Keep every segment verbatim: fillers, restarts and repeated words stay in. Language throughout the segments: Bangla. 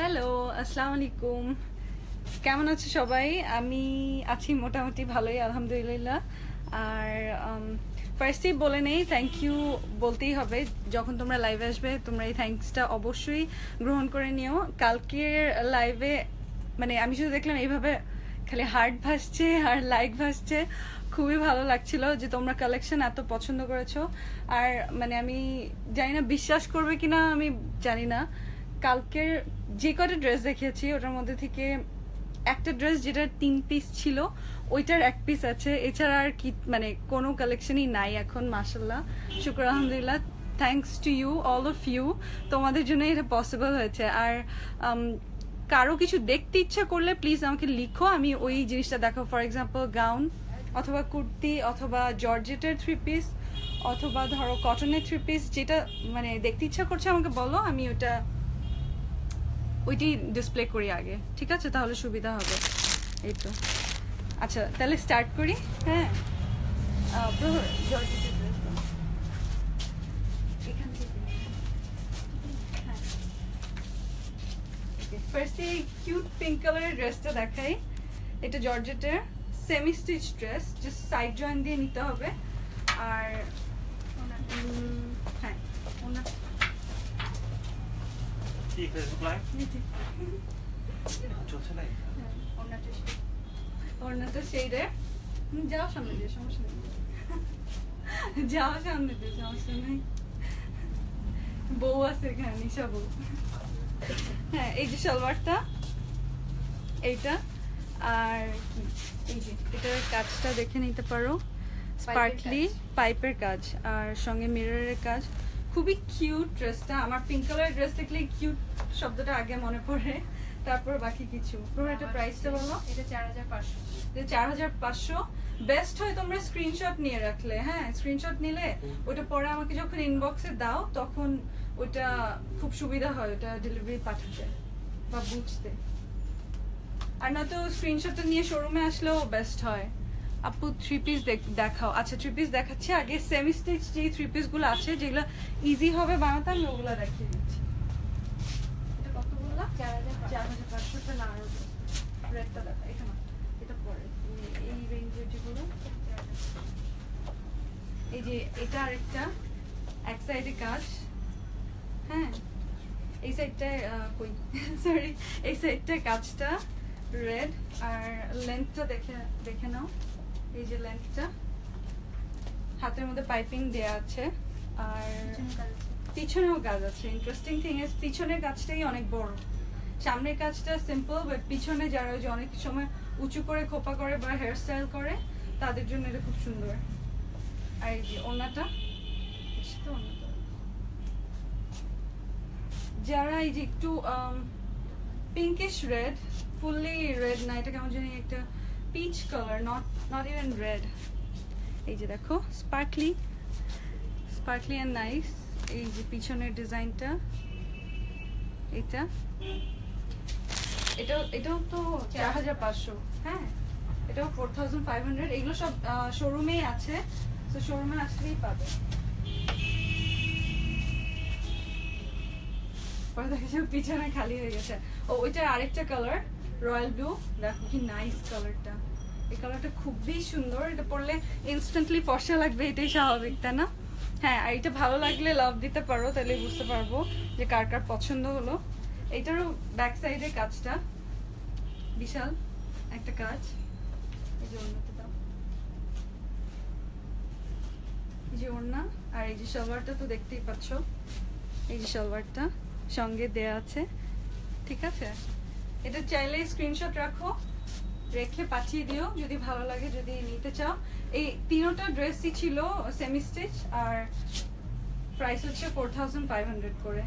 হ্যালো, আসসালামু আলাইকুম। কেমন আছো সবাই? আমি আছি মোটামুটি ভালোই, আলহামদুলিল্লাহ। আর ফার্স্টে বলে নেই, থ্যাংক ইউ বলতেই হবে। যখন তোমরা লাইভে আসবে তোমরা এই থ্যাঙ্কসটা অবশ্যই গ্রহণ করে নিও। কালকের লাইভে মানে আমি শুধু দেখলাম এইভাবে খালি হার্ট ভাসছে আর লাইক ভাসছে, খুবই ভালো লাগছিল যে তোমরা কালেকশন এত পছন্দ করেছো। আর মানে আমি জানি না বিশ্বাস করবে কিনা, আমি জানি না, কালকের যে কটা ড্রেস দেখিয়েছি ওটার মধ্যে থেকে একটা ড্রেস যেটা তিন পিস ছিল ওইটার এক পিস আছে, এছাড়া আর কি মানে কোনো কালেকশনই নাই এখন। মাশাল্লাহ, শুকর, আলহামদুলিল্লাহ, thanks to you all of you. তোমাদের জন্য এটা পসিবল হয়েছে। আর কারো কিছু দেখতে ইচ্ছা করলে প্লিজ আমাকে লিখো, আমি ওই জিনিসটা দেখো। ফর এক্সাম্পল গাউন অথবা কুর্তি অথবা জর্জেটের থ্রি পিস অথবা ধরো কটনের থ্রি পিস, যেটা মানে দেখতে ইচ্ছা করছে আমাকে বলো, আমি ওটা ওইটি ডিসপ্লে করি আগে, ঠিক আছে? তাহলে সুবিধা হবে। এই তো, আচ্ছা তাহলে স্টার্ট করি। হ্যাঁ, ফার্স্টে কিউট পিঙ্ক কালারের ড্রেসটা দেখাই। এটা জর্জেটের semi stitch dress, just side joint দিয়ে নিতে হবে। আর হ্যাঁ, বউ আছে, নিশা বউ। হ্যাঁ, এই যে সালোয়ারটা এইটা, আর এই যে এটার কাজটা দেখে নিতে পারো, স্পার্কলি পাইপের কাজ আর সঙ্গে মিররের কাজ। খুবই কিউট ড্রেসটা। আমার পিঙ্ক কালারের ড্রেস দেখলে কিউট শব্দটা আগে মনে পড়ে, তারপর বাকি কিছু। এটা প্রাইসটা বলো। এটা চার হাজার পাঁচশো। এটা চার হাজার পাঁচশো। বেস্ট হয় তোমরা স্ক্রিনশট নিয়ে রাখলে। হ্যাঁ, স্ক্রিনশট নিলে ওটা পরে আমাকে যখন ইনবক্সে দাও তখন ওটা খুব সুবিধা হয়, ওটা ডেলিভারি পাঠাতে বা বুঝতে। আর না তো স্ক্রিনশটটা নিয়ে শোরুমে আসলেও বেস্ট হয়। আপু থ্রি পিস দেখাও। আচ্ছা থ্রি পিস দেখাচ্ছি আগে। সেমি স্টিচ যে থ্রি পিস গুলো আছে যেগুলো ইজি হবে বানাতে, আমি ওগুলো দেখিয়ে দিচ্ছি। এটা কত বললা? চার হাজার পাঁচশো টাকা। আর রেটটা দেখো, এটা না এটা পরে এই রেঞ্জের যেগুলো, এই যে এটা আরেকটা এক সাইডে কাজ। হ্যাঁ, এই সাইডটা কই সরি এই সাইডটা কাজটা রেড। আর লেন্থটা দেখে দেখে নাও, এই যে লেন্থটা হাতের মধ্যে পাইপিং দেয়া আছে। আর পিছনেও কাজ আছে। ইন্টারেস্টিং থিং ইজ পিছনের কাজটাই অনেক বড়, সামনের কাজটা সিম্পল, বাট পিছনে যারা যে অনেক সময় উঁচু করে খোপা করে বা হেয়ার স্টাইল করে তাদের জন্য এটা খুব সুন্দর। আর এই যে ওনাটা, যারা এই যে একটু পিঙ্কিশ রেড, ফুললি রেড না, এটা কেমন জানি একটা peach colour, not not even red. এই যে দেখো স্পার্কলি স্পার্কলি অ্যান্ড নাইস। এই যে পিছনের ডিজাইনটা, এটা এটাও এটাও তো চার হাজার পাঁচশো। হ্যাঁ, এটাও ফোর থাউজেন্ড ফাইভ হান্ড্রেড। এগুলো সব শোরুমেই আছে, তো শোরুমে আসলেই পাবে। পিছনে খালি হয়ে গেছে। ও, ওইটার আরেকটা কালার রয়্যাল ব্লু, দেখো কি নাইস কালারটা। এই কালারটা খুবই সুন্দর, এটা পরলে ইনস্ট্যান্টলি ফর্সা লাগবে, এটাই স্বাভাবিক, তাই না? হ্যাঁ, আর এটা ভালো লাগলে লাভ দিতে পারো, তাহলে বুঝতে পারবো যে কার কার পছন্দ হলো। এইটারও ব্যাক সাইডে কাজটা বিশাল একটা কাজ। এই যে ওড়নাটা দাও, এই যে ওড়না। আর এই যে সালোয়ারটা তো দেখতেই পাচ্ছ, এই যে সালোয়ারটা সঙ্গে দেয়া আছে, ঠিক আছে? এটা চাইলে স্ক্রিনশট রাখো, রেখে পাঠিয়ে দিও যদি ভালো লাগে, যদি নিতে চাও। এই তিনটা ড্রেসই ছিল সেমি স্টিচ, আর প্রাইস হচ্ছে ফোর থাউজেন্ড ফাইভ হান্ড্রেড করে।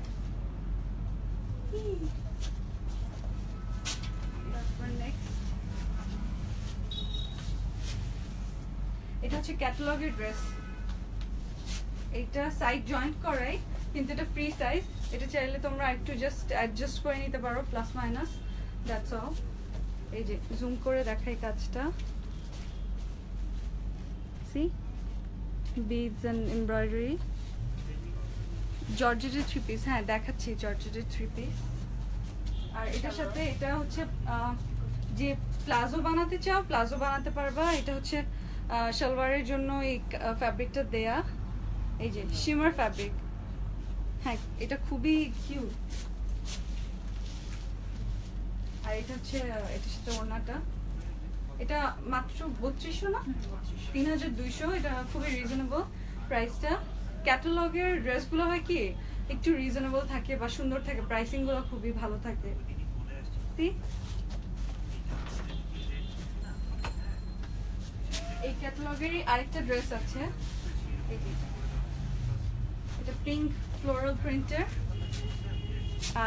এটা হচ্ছে ক্যাটালগের ড্রেস, এইটা সাইড জয়েন্ট করাই, কিন্তু এটা ফ্রি সাইজ। এটা চাইলে তোমরা একটু জাস্ট অ্যাডজাস্ট করে নিতে পারো, প্লাস মাইনাস, দ্যাটস অল। এই যে জুম করে দেখাই কাজটা, সি বিডস এন্ড এমব্রয়ডারি। জর্জেটের থ্রি পিস, হ্যাঁ দেখাচ্ছি, জর্জেটের থ্রি পিস। আর এটার সাথে এটা হচ্ছে যে প্লাজো বানাতে চাও প্লাজো বানাতে পারবা। এটা হচ্ছে সালোয়ারের জন্য এই ফ্যাব্রিকটা দেয়া, এই যে শিমার ফ্যাব্রিক। হ্যাঁ, এটা খুবই কিউট। আর এটা হচ্ছে এটার সাথে ওড়নাটা, এটা মাত্র বত্রিশশো না তিন হাজার দুইশো। এটা খুবই রিজনেবল প্রাইসটা। ক্যাটালগের ড্রেসগুলো হয় কি একটু রিজনেবল থাকে বা সুন্দর থাকে, প্রাইসিং গুলো খুবই ভালো থাকে। এই ক্যাটালগেরই আরেকটা ড্রেস আছে, এটা পিঙ্ক ফ্লোরাল প্রিন্টের।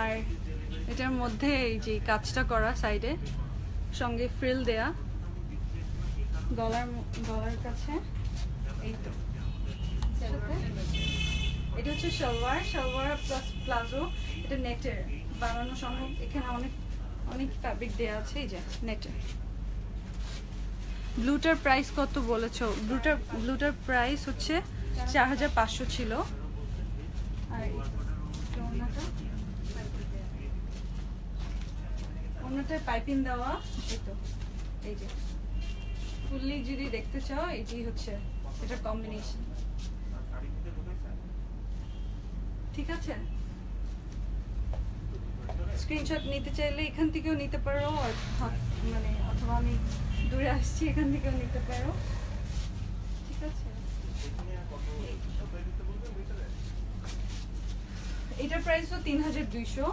আর এটার মধ্যে এই যে কাজটা করা সাইডে, সঙ্গে ফ্রিল দেয়া গলার গলার কাছে। এই তো এটা হচ্ছে সালোয়ার, সালোয়ার প্লাস প্লাজো। এটা নেটের বানানো সম্ভব, এখানে অনেক অনেক ফ্যাব্রিক দেয়া আছে। এই যে নেটের ব্লুটার প্রাইস কত বলেছো? ব্লুটার ব্লুটার প্রাইস হচ্ছে চার হাজার পাঁচশো ছিল। আর ওনাটা পাইপিং দেওয়া। এই তো এই যে ফুললি যদি দেখতে চাও এটি হচ্ছে এটা কম্বিনেশন। ঠিক আছে, স্ক্রিনশট নিতে চাইলে এখান থেকেও নিতে পারো, মানে অথবা আমি দূরে আসছি এখান থেকেও নিতে পারো। ঠিক আছে, এটার প্রাইস তো তিন হাজার দুইশো।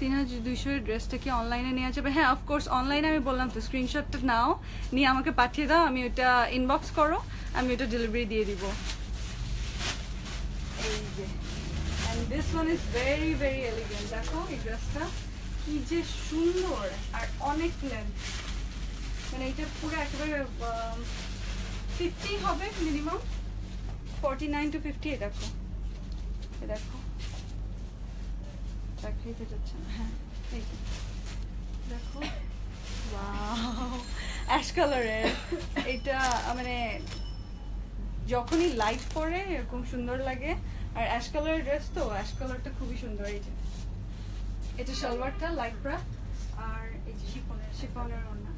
তিন হাজার দুইশোর ড্রেসটা কি অনলাইনে নেওয়া যাবে? হ্যাঁ, অফকোর্স অনলাইনে। আমি বললাম তো স্ক্রিনশটটা নাও, নিয়ে আমাকে পাঠিয়ে দাও, আমি ওটা ইনবক্স করো, আমি ওটা ডেলিভারি দিয়ে দিব। And this one is very very elegant. দেখো এই ড্রেসটা কি যে সুন্দর আর অনেক লেন্থ, মানে এটা পুরো একেবারে পঞ্চাশ হবে minimum, forty nine to fifty. দেখো এটা দেখো দেখাইতে যাচ্ছে না। হ্যাঁ এই দেখো, ওয়াও, অ্যাশ কালারের। এটা মানে যখনই লাইট পরে এরকম সুন্দর লাগে। আর অ্যাশ কালার ড্রেস তো, অ্যাশ কালারটা খুবই সুন্দর। এই যে এটা সালোয়ারটা লাইট ব্রা, আর এই যে শিফনের শিফনের ওড়না।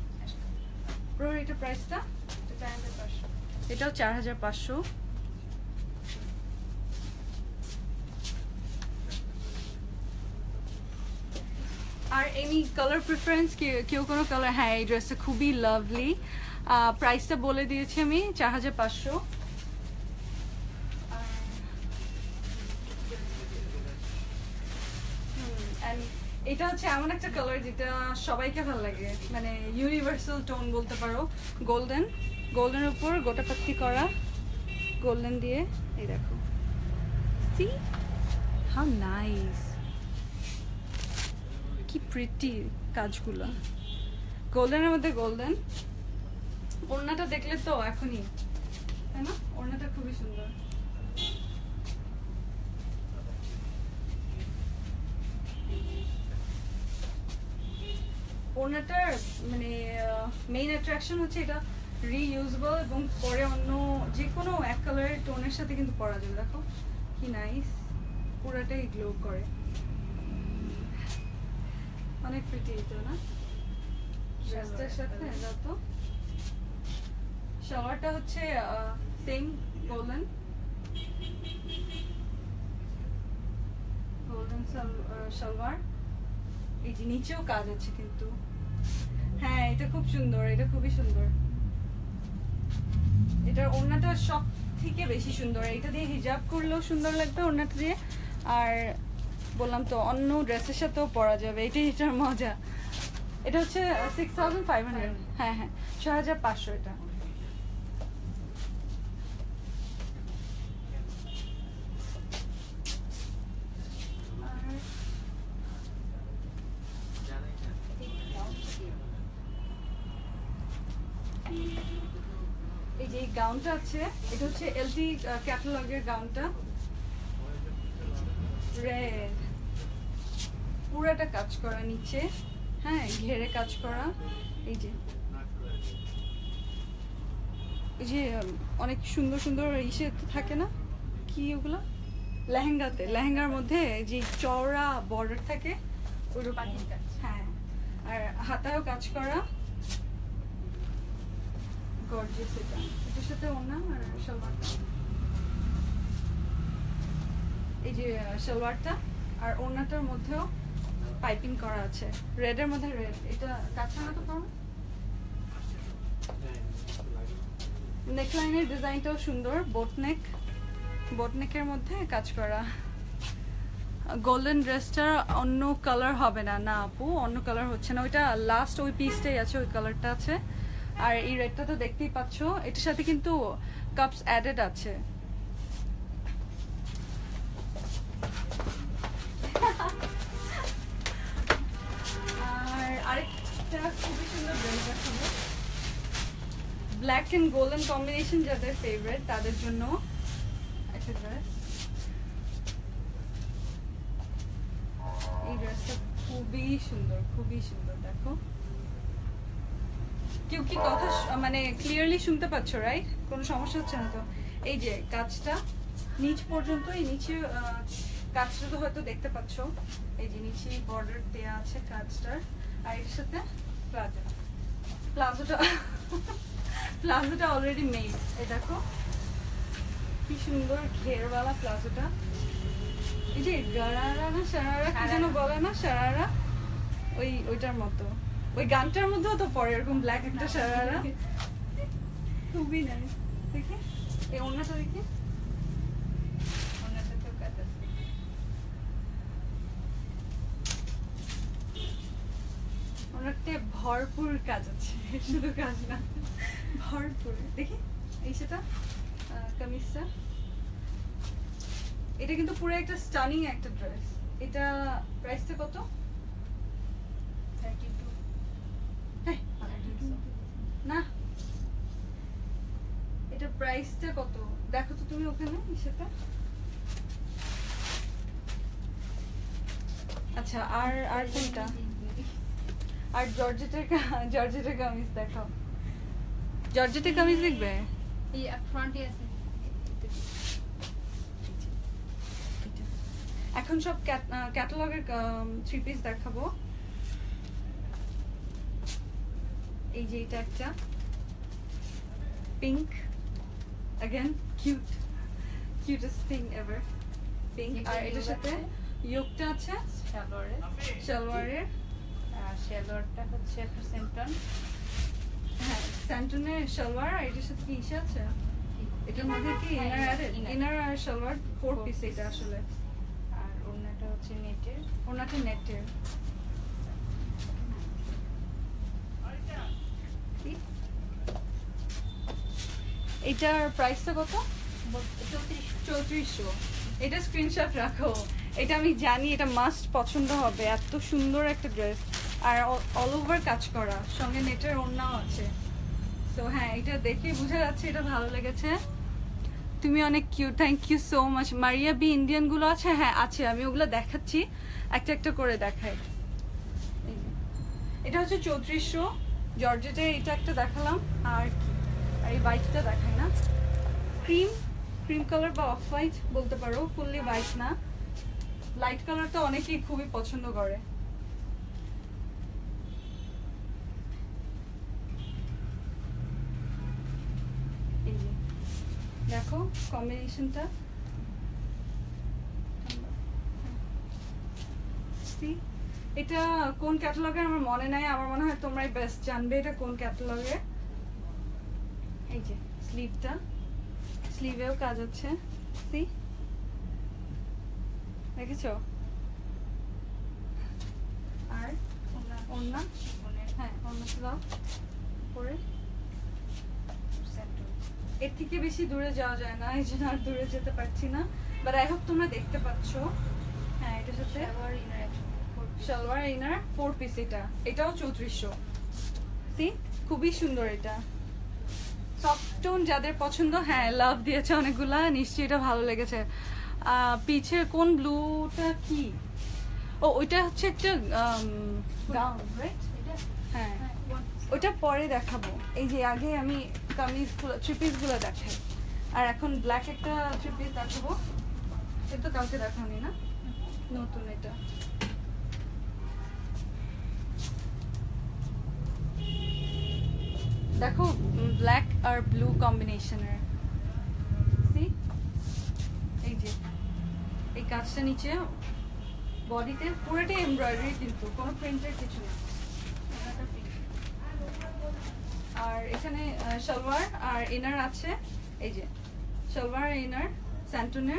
পুরো এটা প্রাইসটা চার হাজার পাঁচশো, এটাও চার হাজার পাঁচশো। আর এমনি কালার প্রেফারেন্স কেউ কোনো কালার? হ্যাঁ, এই ড্রেসটা খুবই লাভলি। প্রাইসটা বলে দিয়েছি আমি চার হাজার পাঁচশো। এটা হচ্ছে এমন একটা কালার যেটা সবাইকে ভালো লাগে, মানে ইউনিভার্সাল টোন বলতে পারো। গোল্ডেন, গোল্ডেনের উপর গোটা পাত্তি করা গোল্ডেন দিয়ে। এই দেখো, সি হাউ নাইস, কি প্রিটি কাজগুলো। গোল্ডেনের মধ্যে গোল্ডেন। ওড়নাটা দেখলে তো এখনই, তাই না? ওড়নাটা খুবই সুন্দর। ওড়নাটার মানে মেইন অ্যাট্রাকশন হচ্ছে এটা রিইউজেবল এবং পরে অন্য যে কোনো এক কালারের টোনের সাথে কিন্তু পরা যাবে। দেখো কি নাইস, পুরাটাই গ্লো করে, অনেক প্রিটি। এটা না ড্রেসটার সাথে এটা তো শাওয়ারটা হচ্ছে সেম গোল্ডেন, গোল্ডেন শাওয়ার। এই যে নিচেও কাজ আছে কিন্তু। হ্যাঁ, এটা খুব সুন্দর, এটা খুবই সুন্দর। এটার ওড়নাটা সব থেকে বেশি সুন্দর, এটা দিয়ে হিজাব করলেও সুন্দর লাগবে ওড়নাটা দিয়ে। আর বললাম তো অন্য ড্রেসের সাথেও পরা যাবে, এটাই এটার মজা। এটা হচ্ছে সিক্স থাউজেন্ড ফাইভ হান্ড্রেড। হ্যাঁ হ্যাঁ ছয় হাজার পাঁচশো। এটা এই যে গাউনটা আছে, এটা হচ্ছে এলটি ক্যাটালগের গাউনটা। রেড, পুরোটা কাজ করা নিচে, হ্যাঁ ঘেরে কাজ করা। এই যে এই যে অনেক সুন্দর সুন্দর ইসে থাকে না, কি ওগুলো লেহেঙ্গাতে, লেহেঙ্গার মধ্যে যে চওড়া বর্ডার থাকে পুরো পাটির কাজ, হ্যাঁ আর হাতায়ও কাজ করা গর্জিয়াস। এটা এটার সাথে ওন্না আর সালোয়ারটা, এই যে সালোয়ারটা আর ওন্নাটার মধ্যেও পাইপিং করা আছে, রেড এর মধ্যে রেড। এটা কাঁচা না তো কম। নেকলাইনের ডিজাইনটাও সুন্দর, বোট নেক, বোট নেকের মধ্যে কাজ করা। গোল্ডেন ড্রেসটার অন্য কালার হবে না, না আপু অন্য কালার হচ্ছে না, ওইটা লাস্ট ওই পিসটাই আছে, ওই কালারটা আছে। আর এই রেডটা তো দেখতেই পাচ্ছ, এটার সাথে কিন্তু কাপস অ্যাডেড আছে। আর আরেকটা খুবই সুন্দর ড্রেস দেখাবো, ব্ল্যাক এন্ড গোল্ডেন কম্বিনেশন যাদের ফেভারিট তাদের জন্য একটা ড্রেস। এই ড্রেসটা খুবই সুন্দর, খুবই সুন্দর। দেখো কেউ কি কথা মানে ক্লিয়ারলি শুনতে পাচ্ছ, রাইট? কোনো সমস্যা হচ্ছে না তো? এই যে কাজটা নিচ পর্যন্ত, এই নিচে কাজটা তো হয়তো দেখতে পাচ্ছ, এই যে নিচে বর্ডার দেওয়া আছে কাজটার। আর এর সাথে প্লাজো, প্লাজোটা প্লাজোটা অলরেডি মেড। এই দেখো কি সুন্দর ঘেরওয়ালা প্লাজোটা, এই যে গারারা না সারারা কি যেন বলে না, সারারা ওই ওইটার মতো, ওই গানটার মধ্যেও তো পরে এরকম ব্ল্যাক একটা সারারা, খুবই নাইস। দেখে এই ওন্নাটা দেখে, ওন্নাটা তো কাটা আছে। ওন্নাতে ভরপুর কাজ আছে, শুধু কাজ না ভরপুর। দেখি এই সেটা কামিজটা, এটা কিন্তু পুরো একটা স্টানিং একটা ড্রেস। এটা প্রাইসটা কত? না এটা প্রাইসটা কত দেখো তো তুমি ওখানে সেটা। আচ্ছা আর আর কোনটা? আর জর্জেটের জর্জেটের কামিজ দেখো, জর্জেটের কামিজ দেখবে, এই ফ্রন্টে আছে। এখন সব ক্যাটালগের থ্রি পিস দেখাবো। এই যে এটা একটা pink, again cute, cutest thing ever pink. আর এটার সাথে ইয়োকটা আছে সালোয়ারে, সালোয়ারে সালোয়ারটা হচ্ছে সেন্টন, হ্যাঁ সেন্টনের সালোয়ার। আর এটার সাথে কি আছে? এটার মধ্যে কি ইনার, ইনার আর সালোয়ার ফোর পিস এটা আসলে। আর ওনাটা হচ্ছে নেটের, ওনাটা নেটের। এটার প্রাইসটা কত? চৌত্রিশশো। এটা স্ক্রিনশট রাখো, এটা আমি জানি এটা মাস্ট পছন্দ হবে, এত সুন্দর একটা ড্রেস আর অল ওভার কাজ করা, সঙ্গে নেটের ওড়নাও আছে। সো হ্যাঁ এটা দেখে বোঝা যাচ্ছে এটা ভালো লেগেছে। তুমি অনেক cute, thank you so much. Maria B ইন্ডিয়ানগুলো আছে? হ্যাঁ আছে, আমি ওগুলো দেখাচ্ছি, একটা একটা করে দেখাই। এটা হচ্ছে চৌত্রিশশো জর্জেটে, এটা একটা দেখালাম। আর কি আর এই হোয়াইটটা দেখাই না, ক্রিম ক্রিম কালার বা অফ হোয়াইট বলতে পারো, ফুললি হোয়াইট না, লাইট কালার তো অনেকেই খুবই পছন্দ করে। দেখো কম্বিনেশনটা, এটা কোন ক্যাটালগের আমার মনে নাই, আমার মনে হয় তোমরাই বেস্ট জানবে এটা কোন ক্যাটালগের। এই যে স্লিভটা, স্লিভেও কাজ আছে, সি দেখেছো? আর ওনা ওনা হ্যাঁ ওনা দাও পরে। এর থেকে বেশি দূরে যাওয়া যায় না, এই জন্য আর দূরে যেতে পারছি না, বাট আই হোপ তোমরা দেখতে পাচ্ছ। হ্যাঁ এটার সাথে সালোয়ার ইনার ফোর পিস, এটা এটাও চৌত্রিশশো। সি খুবই সুন্দর, এটা সফট টোন যাদের পছন্দ। হ্যাঁ লাভ দিয়েছে অনেকগুলা, নিশ্চয়ই এটা ভালো লেগেছে। পিছের কোন ব্লুটা কি? ও ওইটা হচ্ছে একটা গাউন, রাইট? হ্যাঁ ওটা পরে দেখাবো, এই যে আগে আমি কামিজ থ্রি পিসগুলো দেখাই। আর এখন ব্ল্যাক একটা থ্রি পিস দেখাবো, এটা তো কালকে দেখানি না, নতুন এটা। देखो ब्लैक और ब्लू कॉम्बिनेशन है, सी एक जे एक कास्टा नीचे बॉडी ते पूरे टे एम्ब्रॉयडरी किंतु कौन प्रिंटेड किचन है और इकने शलवार और इनर आच्छे एक जे शलवार इनर सैंटुनर इ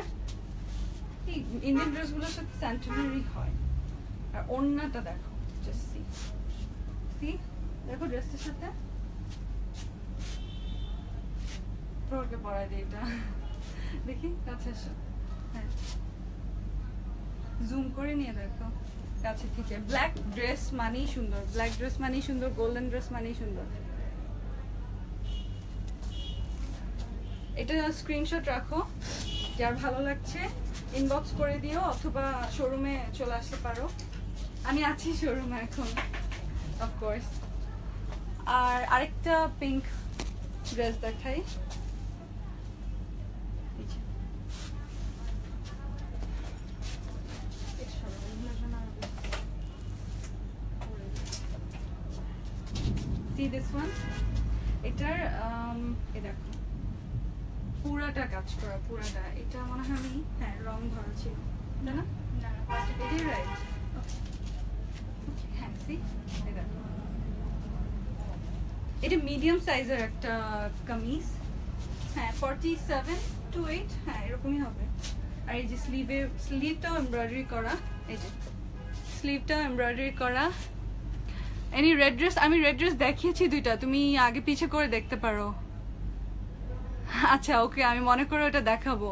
इंडियन ड्रेस गुला सब सैंटुनरी है और ओन्ना ता देखो जस्ट सी सी देखो ड्रेस ते शब्द प्रोडक्ट बड़ा डेटा देखिए काचे शो ज़ूम कोरे नहीं देखो काचे ठीक है ब्लैक ड्रेस मानी शुंदर ब्लैक ड्रेस मानी शुंदर गोल्डन ड्रेस मानी शुंदर इतना स्क्रीनशॉट रखो यार भालो लगछे इनबॉक्स कोरे दियो अथवा शोरूम में चला से पारो अमी आची शोरूम में रखूँ ऑफ़ कोर्स और आरेक्टा पिंक ड्रेस दिखाई See this one? इटर इधर पूरा टा काज करा पूरा टा इटर माना हमी है wrong धार चीज ना ना इधर right okay हाँ see इधर इधर medium size है एक टा कमीज है forty seven to eight है इरुकुमी हो गए अरे जिस sleeve sleeve तो embroidery करा इधर sleeve तो embroidery करा एनी रेड ड्रेस आमी रेड ड्रेस देखिए ची दुइटा तुम्ही आगे पीछे कोरे देखते पारो अच्छा ओके आमी मने कोरे ओटा देखाबो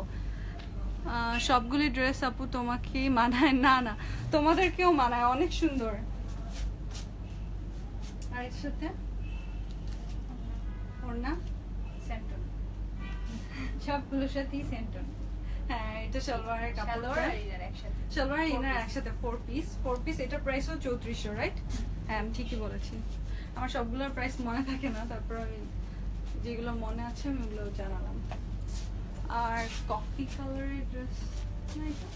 सबगुली ड्रेस आपु तोमाके मानाय ना ना तोमादेरकेओ मानाय अनेक सुंदर আর এর সাথে ওড়না সেন্টন সবগুলোর সাথেই সেন্টন হ্যাঁ এটা সালোয়ারের কাপড় আর একসাথে সালোয়ার ইনার একসাথে four পিস four পিস এটা প্রাইসও চৌত্রিশশো রাইট I'm ঠিকই বলেছি আমার সবগুলোর প্রাইস মনে থাকে না তারপর আমি যেগুলো মনে আছে আমি ওগুলো জানালাম আর কফি কালারের ড্রেস নাইটা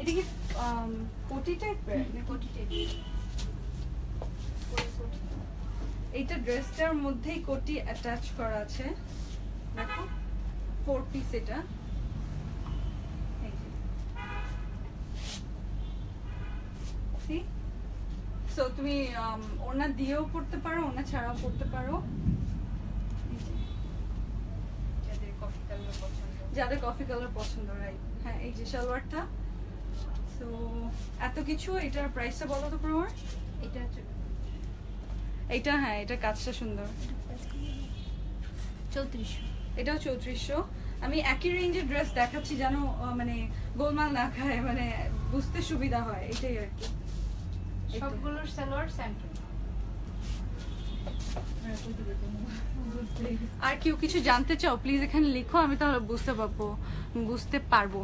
এটা কি কোটি টাইপের না কোটি টাইপের এইটা ড্রেসটার মধ্যেই কোটি অ্যাটাচ করা আছে দেখো four পিস এটা So तुम्ही ओना दियो पुरते पारो ओना छाड़ा पुरते पारो ज़्यादा कॉफी कलर पसंद ज़्यादा कॉफी कलर पसंद हो रहा है हाँ एक जिशाल वर्टा तो ऐतो किचु इटर प्राइस से बोलो तो प्रॉपर इटर इटर है इटर काच्चा शुंदर चौत्रिशो इटर चौत्रिशो अमी एक ही रेंज ड्रेस देखा ची जानो मने गोलमाल ना खाए मने बुस्ते शुभिदा होए इटे यार সবগুলোর সালোয়ার সেন্টার আর কিউ কিছু জানতে চাও প্লিজ এখানে লিখো আমি তাহলে বুঝতে পাবো বুঝতে পারবো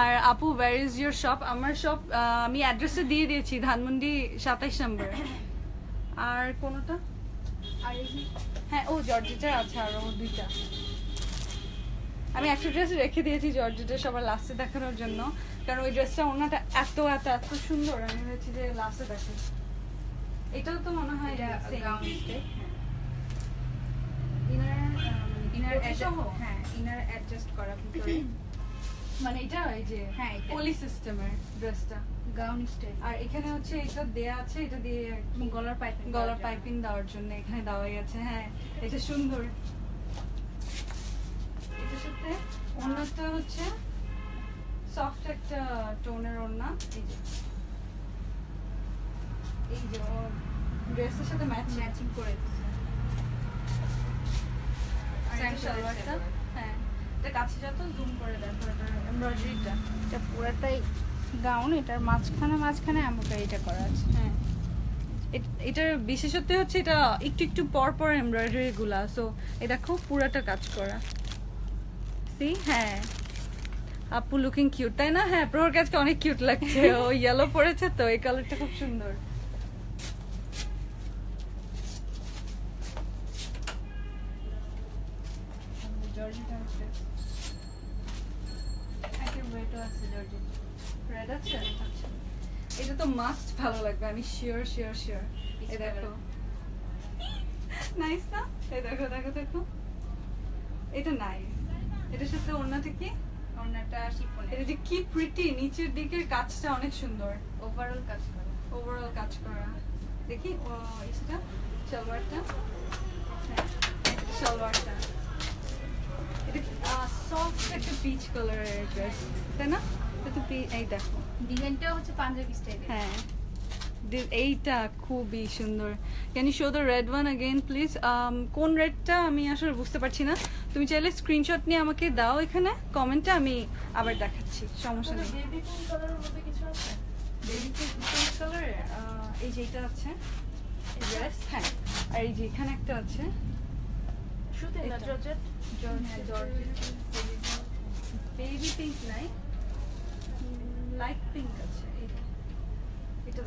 আর আপু where is your shop আমার shop আমি অ্যাড্রেস দিয়ে দিয়েছি ধানমন্ডি twenty-seven নম্বর আর কোনটা আর এই হ্যাঁ ও জর্জিটা আছে আর ও দুইটা আমি একটা ড্রেস রেখে দিয়েছি জর্জিটা সবার লাস্টে দেখানোর জন্য কারণ ওই ড্রেসটা ওনাটা এত এত এত সুন্দর আমি ভেবেছি যে লাস্টে দেখি এটাও তো মনে হয় gown style inner inner adjust হ্যাঁ ইনার অ্যাডজাস্ট করা ভিতরে মানে এটা এই যে হ্যাঁ পলি সিস্টেমের ড্রেসটা গাউন স্টাইল আর এখানে হচ্ছে এটা দেয়া আছে এটা দিয়ে গলার পাইপিং গলার পাইপিং দেওয়ার জন্য এখানে দেওয়াই আছে হ্যাঁ এটা সুন্দর এটা সাথে ওনাটা হচ্ছে সফট একটা টোনার ওড়না এই যে এই যে ড্রেসের সাথে ম্যাচ ম্যাচিং করে দিয়েছে সালোয়ারটা হ্যাঁ এটা কাছে যত জুম করে দেখো এটা এমব্রয়ডারিটা এটা পুরোটাই গাউন এটার মাঝখানে মাঝখানে এমব্রয়ডারিটা করা আছে হ্যাঁ এটার বিশেষত্ব হচ্ছে এটা একটু একটু পর পর এমব্রয়ডারি গুলা সো এটা খুব পুরোটা কাজ করা সি হ্যাঁ আপু লুকিং কিউট তাই না হ্যাঁ প্রহর কাছে অনেক কিউট লাগছে ও ইয়েলো পরেছে তো এই কালারটা খুব সুন্দর জর্জিটান shade I can wait to us georgette red আছে এটা তো মাস্ট ভালো লাগবে, আমি শিওর শিওর শিওর। এই দেখো, নাইস না? এই দেখো দেখো দেখো, এটা নাইস। এটার সাথে ওড়নাটা কি? ওড়নাটা শিফন। এটা যে কি প্রিটি, নিচের দিকের কাজটা অনেক সুন্দর, ওভারঅল কাজ করা, ওভারঅল কাজ করা। দেখি ও এটা সালোয়ারটা, সালোয়ারটা এটা সফট একটা পিচ কালারের ড্রেস, তাই না? এটা তো এই দেখো ডিজাইনটা হচ্ছে পাঞ্জাবি স্টাইল। হ্যাঁ, এইটা খুবই সুন্দর। Can you show the red one again please? কোন রেডটা আমি আসলে বুঝতে পারছি না, তুমি চাইলে স্ক্রিনশট নিয়ে আমাকে দাও এখানে কমেন্টে, আমি আবার দেখাচ্ছি, সমস্যা নেই। বেবি পিঙ্ক কালারের মধ্যে কিছু আছে? বেবি পিঙ্ক কালার, এই যে এটা আছে, হ্যাঁ, আর এই যে এখানে একটা আছে সুতি না জর্জেট, জর্জেট বেবি পিঙ্ক নাই, লাইট পিঙ্ক আছে। এটা এটা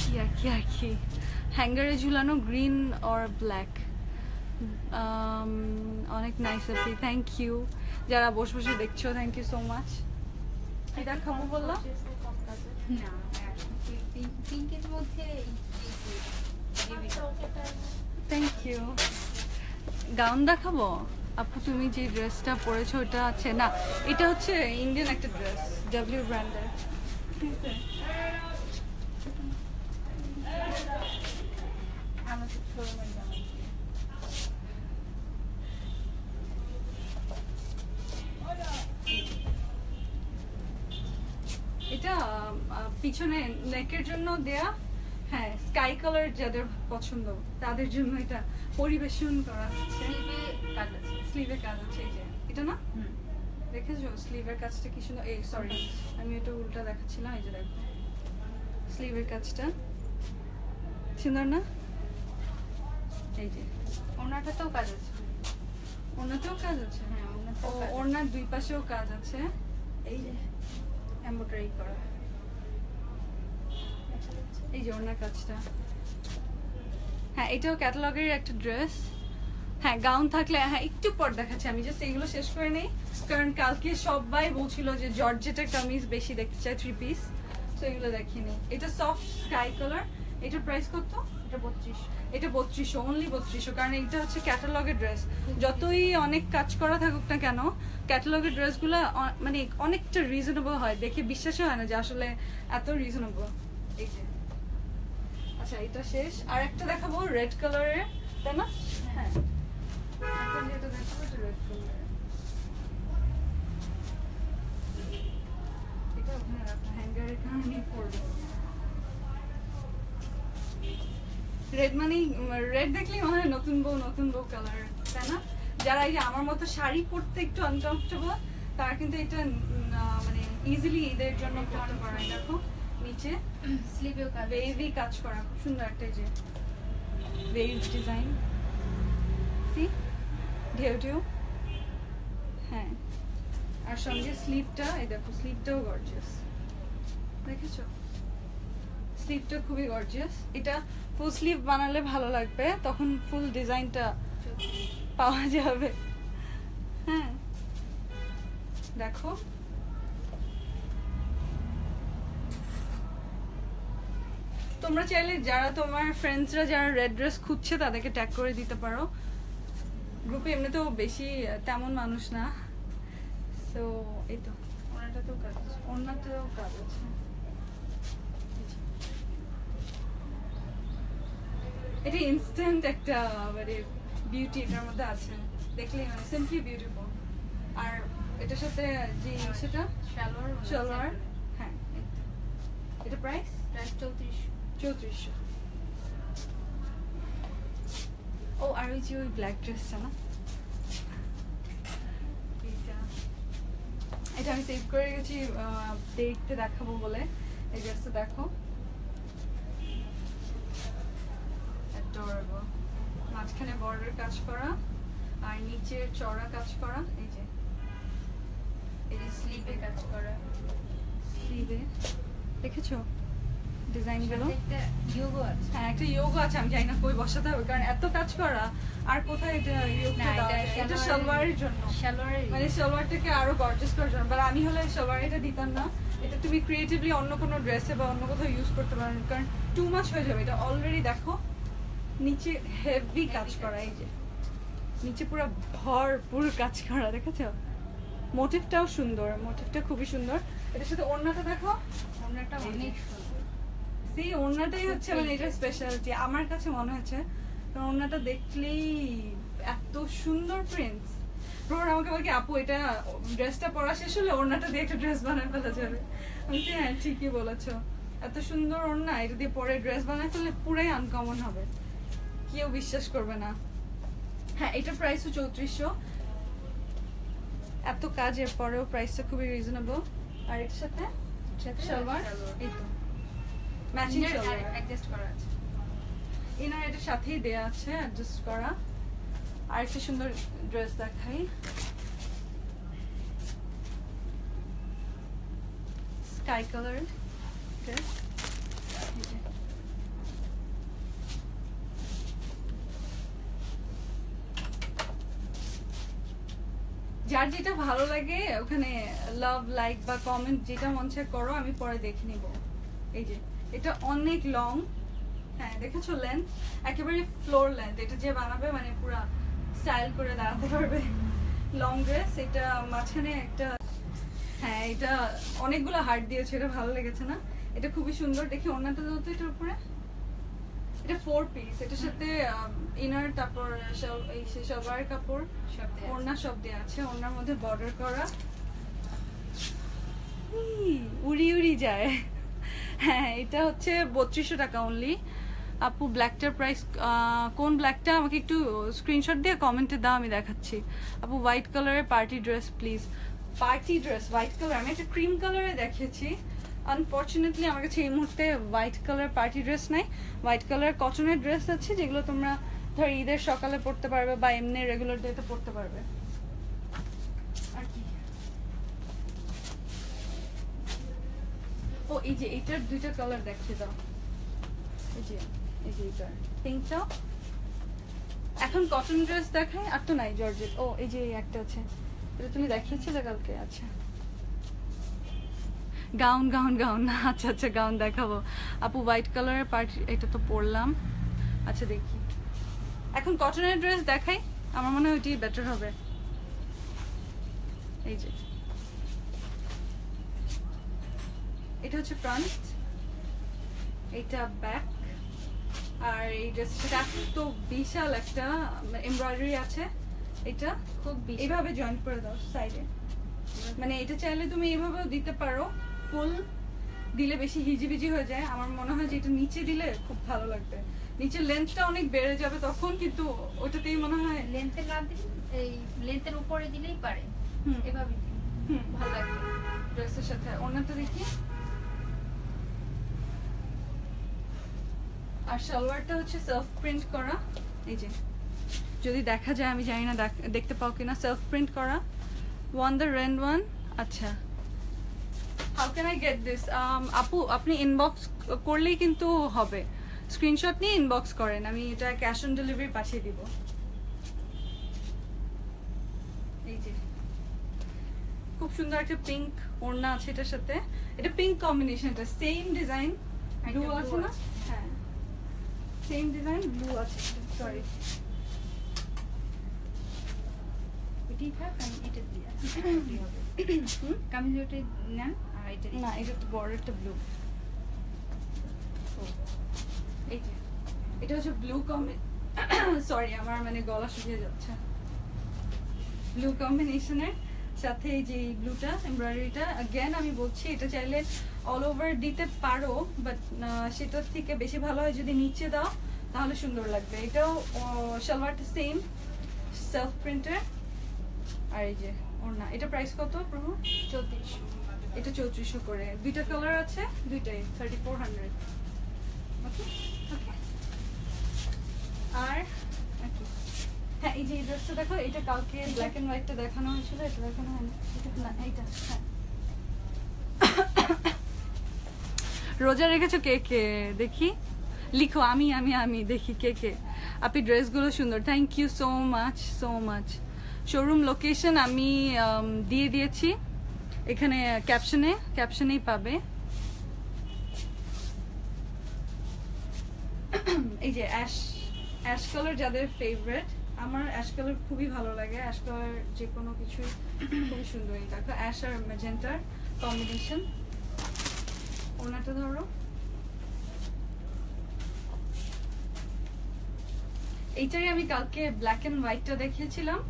কি আর কি আর কি হ্যাঙ্গারে ঝুলানো, গ্রিন অর ব্ল্যাক, অনেক নাইস আপনি। থ্যাংক ইউ যারা বসে বসে দেখছো, থ্যাংক ইউ সো মাচ। এটা খামো বললাম না, পিঙ্কের মধ্যে। Thank you. গাউন দেখাবো আপু, তুমি যে ড্রেসটা পরেছো ওটা আছে না? এটা হচ্ছে ইন্ডিয়ান একটা ড্রেস, ডাব্লিউ ব্র্যান্ডের। এটা পিছনে নেকের জন্য দেয়া, হ্যাঁ, স্কাই কালার যাদের পছন্দ তাদের জন্য এটা পরিবেশন করা হচ্ছে। স্লিভের কাজ আছে এটা না? দেখেছো স্লিভের কাজটা কি সুন্দর। এই সরি, আমি এটা উল্টা দেখাচ্ছিলাম। এই যে দেখো স্লিভের কাজটা সুন্দর না? এই যে ওনাটাতেও কাজ আছে, ওনাতেও কাজ আছে, হ্যাঁ ওনার দুই পাশেও কাজ আছে। এই যে এমব্রয়ডারি করা, এই যে ওনার কাজটা, হ্যাঁ এটাও ক্যাটালগের একটা ড্রেস। হ্যাঁ গাউন থাকলে, হ্যাঁ একটু পর দেখাচ্ছি, আমি জাস্ট এগুলো শেষ করে নেই, কারণ কালকে সবাই বলছিল যে জর্জেটের কামিজ বেশি দেখতে চাই, থ্রি পিস, তো এগুলো দেখিনি। এটা সফট স্কাই কালার, এটার প্রাইস কত? এটা বত্রিশ, এটা বত্রিশশো, অনলি বত্রিশশো, কারণ এটা হচ্ছে ক্যাটালগের ড্রেস। যতই অনেক কাজ করা থাকুক না কেন, ক্যাটালগের ড্রেসগুলো মানে অনেকটা রিজনেবল হয়, দেখে বিশ্বাসই হয় না যে আসলে এত রিজনেবল। এই যে আচ্ছা এটা শেষ, আর একটা দেখাবো রেড কালারের, তাই না? হ্যাঁ এটা দেখাবো, এটা রেড কালার, এটা আপনার হ্যাঙ্গারের কারণে পড়বে। রেড মানে রেড দেখলেই মনে হয় নতুন বউ নতুন বউ কালার, তাই না? যারা এই যে আমার মতো শাড়ি পরতে একটু আনকমফোর্টেবল তারা কিন্তু এটা মানে ইজিলি এদের জন্য পরতে পারে। দেখো নিচে স্লিভেও কাজ, বেবি কাজ করা, খুব সুন্দর একটা যে ওয়েভ ডিজাইন, সি ঢেউ ঢেউ, হ্যাঁ আর সঙ্গে স্লিভটা, এই দেখো স্লিভটাও গর্জিয়াস, দেখেছো স্লিভটা খুবই গর্জিয়াস। এটা ফুল স্লিভ বানালে ভালো লাগবে, তখন ফুল ডিজাইনটা পাওয়া যাবে। হ্যাঁ দেখো তোমরা চাইলে যারা তোমার ফ্রেন্ডসরা যারা রেড ড্রেস খুঁজছে তাদেরকে ট্যাগ করে দিতে পারো, গ্রুপে এমনিতেও বেশি তেমন মানুষ না। তো এই তো ওনাটাতেও কাজ, ওনাটাতেও কাজ আছে। এটা ইনস্ট্যান্ট একটা মানে বিউটি এটার মধ্যে আছে, দেখলেই মানে সিম্পলি বিউটিফুল। আর এটার সাথে যে সেটা সালোয়ার, সালোয়ার হ্যাঁ এটা প্রাইস প্রাইস চৌত্রিশশো। ও আর ওই যে ওই ব্ল্যাক ড্রেসটা না, এটা আমি সেভ করে গেছি দেখতে দেখাবো বলে। এই ড্রেসটা দেখো মাঝখানে বর্ডার কাজ করা আর নিচের চড়া কাজ করা, এই যে এই স্লিভে কাজ করা, স্লিভে দেখেছো ডিজাইন গুলো ইয়োগো আছে। হ্যাঁ একটা ইয়োগো আছে, আমি জানি না কই বসাতে হবে কারণ এত কাজ করা। আর কোথায় এটা ইয়োগটা দাও, এটা সালোয়ারের জন্য, সালোয়ারের মানে সালোয়ারটাকে আরো গর্জিয়াস করার জন্য। বাট আমি হলে সালোয়ার এটা দিতাম না, এটা তুমি ক্রিয়েটিভলি অন্য কোনো ড্রেসে বা অন্য কোথাও ইউজ করতে পারো কারণ টু মাচ হয়ে যাবে। এটা অলরেডি দেখো নিচে হেভি কাজ করা, এই যে নিচে পুরো ভরপুর কাজ করা দেখেছো। মোটিভটাও সুন্দর, মোটিভটা খুবই সুন্দর। এটার সাথে ওড়নাটা দেখো, ওড়নাটা অনেক সুন্দর। সেই ওড়নাটাই হচ্ছে মানে এটা স্পেশালিটি আমার কাছে মনে হচ্ছে, কারণ ওড়নাটা দেখলেই এত সুন্দর প্রিন্টস। প্রোর আমাকে বলে আপু এটা ড্রেসটা পরা শেষ হলে ওড়নাটা দিয়ে একটা ড্রেস বানায় ফেলা যাবে। আমি তো হ্যাঁ ঠিকই বলেছো, এত সুন্দর ওড়না এটা দিয়ে পরে ড্রেস বানায় ফেললে পুরাই আনকমন হবে, কেউ বিশ্বাস করবে না। হ্যাঁ এটার প্রাইস হচ্ছে চৌত্রিশশো, এত কাজের পরেও প্রাইসটা খুবই রিজনেবল। আর এর সাথে সালোয়ার এই তো ম্যাচিং সালোয়ার অ্যাডজাস্ট করা আছে, ইনার এর সাথেই দেয়া আছে অ্যাডজাস্ট করা। আর একটা সুন্দর ড্রেস দেখাই, স্কাই কালার ড্রেস। যার যেটা ভালো লাগে ওখানে লাভ লাইক বা কমেন্ট যেটা মন চায় করো, আমি পরে দেখে নিব। এই যে এটা অনেক লং, হ্যাঁ দেখেছো লেন্থ একেবারে ফ্লোর লেন্থ। এটা যে বানাবে মানে পুরো স্টাইল করে দাঁড়াতে পারবে, লং ড্রেস। এটা মাঝখানে একটা, হ্যাঁ এটা অনেকগুলো হার্ট দিয়েছে, এটা ভালো লেগেছে না? এটা খুবই সুন্দর। দেখি ওনাটা দাও তো এটার উপরে। এটা ফোর পিস, এটার সাথে ইনার তারপর সবার কাপড় ওড়না সব দেওয়া আছে। ওড়নার মধ্যে বর্ডার করা উড়ি উড়ি যায়। হ্যাঁ এটা হচ্ছে বত্রিশশো টাকা অনলি। আপু ব্ল্যাকটার প্রাইস কোন ব্ল্যাকটা আমাকে একটু স্ক্রিনশট দিয়ে কমেন্টে দাও, আমি দেখাচ্ছি। আপু হোয়াইট কালারের party dress please. Party dress white colour, আমি একটা ক্রিম কালারে দেখিয়েছি। আনফর্চুনেটলি আমার কাছে এই মুহূর্তে হোয়াইট কালার পার্টি ড্রেস নাই। হোয়াইট কালার কটনের ড্রেস আছে যেগুলো তোমরা ধর ঈদের সকালে পরতে পারবে বা এমনি রেগুলার ডেতে পরতে পারবে। আর কি ও এই যে এটার দুইটা কালার দেখিয়ে দাও। এই যে এই যে এটা পিঙ্কটা, এখন কটন ড্রেস দেখাই। আর তো নাই জর্জেট। ও এই যে একটা আছে, এটা তুমি দেখিয়েছিলে কালকে। আচ্ছা গাউন গাউন গাউন, আচ্ছা আচ্ছা গাউন দেখাবো। আপু হোয়াইট কালারের পার্টি এটা তো পরলাম। আচ্ছা দেখি এখন কটনের ড্রেস দেখাই, আমার মনে হয় ওইটাই বেটার হবে। এই যে এটা হচ্ছে ফ্রন্ট, এটা ব্যাক। আর এই ড্রেসটা তো বিশাল একটা এমব্রয়ডারি আছে, এটা খুব এইভাবে জয়েন্ট করে দাও সাইডে। মানে এটা চাইলে তুমি এইভাবেও দিতে পারো, ফুল দিলে বেশি হিজিবিজি হয়ে যায়। আমার মনে হয় যে এটা নিচে দিলে খুব ভালো লাগবে, নিচে লেন্থটা অনেক বেড়ে যাবে তখন। কিন্তু ওটাতেই মনে হয় লেন্থে না দিলে এই লেন্থের উপরে দিলেই পারে, এভাবে হুম ভালো লাগবে ড্রেসের সাথে। ওনাটা দেখি। আর সালোয়ারটা হচ্ছে সেলফ প্রিন্ট করা, এই যে যদি দেখা যায় আমি জানি না দেখতে পাও কিনা, সেলফ প্রিন্ট করা one the red one. আচ্ছা how can I get this? um আপু আপনি ইনবক্স করলেই কিন্তু হবে, স্ক্রিনশট নিয়ে ইনবক্স করেন, আমি এটা ক্যাশ অন ডেলিভারি পাঠিয়ে দিব। এই যে খুব সুন্দর একটা পিঙ্ক ওড়না আছে এটার সাথে, এটা পিঙ্ক কম্বিনেশনটা সেম ডিজাইন ব্লু আছে না? হ্যাঁ সেম ডিজাইন ব্লু আছে, সরি ঠিক আছে আমি এটা দিয়ে দিই হবে। কামিজটা না আর এটা না, এটা তো বর্ডারটা ব্লু। এই যে এটা হচ্ছে ব্লু কম্বি, সরি আমার মানে গলা শুকিয়ে যাচ্ছে। ব্লু কম্বিনেশনের সাথে যে ব্লুটা এমব্রয়ডারিটা, अगेन আমি বলছি এটা চাইলে অল ওভার দিতে পারো, বাট সেটার থেকে বেশি ভালো হয় যদি নিচে দাও, তাহলে সুন্দর লাগবে। এটাও সালোয়ারটা সেম সেলফ প্রিন্টার। আর এই যে ওড়না, এটা প্রাইস কত প্রভু? চৌত্রিশশো। এটা চৌত্রিশশো করে, দুইটা কালার আছে, দুইটাই thirty four hundred okay okay. আর হ্যাঁ এই যে এই ড্রেসটা দেখো, এটা কালকে ব্ল্যাক অ্যান্ড হোয়াইটটা দেখানো হয়েছিল, এটা দেখানো হয়নি। এইটা রোজা রেখেছো কে কে? দেখি লিখো, আমি আমি আমি দেখি কে কে। আপনি ড্রেসগুলো সুন্দর, thank you so much so much. Showroom location আমি দিয়ে দিয়েছি এখানে ক্যাপশনে, ক্যাপশনেই পাবে। এই যে অ্যাশ অ্যাশ কালার যাদের ফেভারিট, আমার অ্যাশ কালার খুবই ভালো লাগে। অ্যাশ কালার যে কোনো কিছু খুবই সুন্দর। এই দেখো অ্যাশ আর ম্যাজেন্টার কম্বিনেশন। ওনাটা ধরো, এইটাই আমি কালকে ব্ল্যাক এন্ড হোয়াইটটা দেখিয়েছিলাম।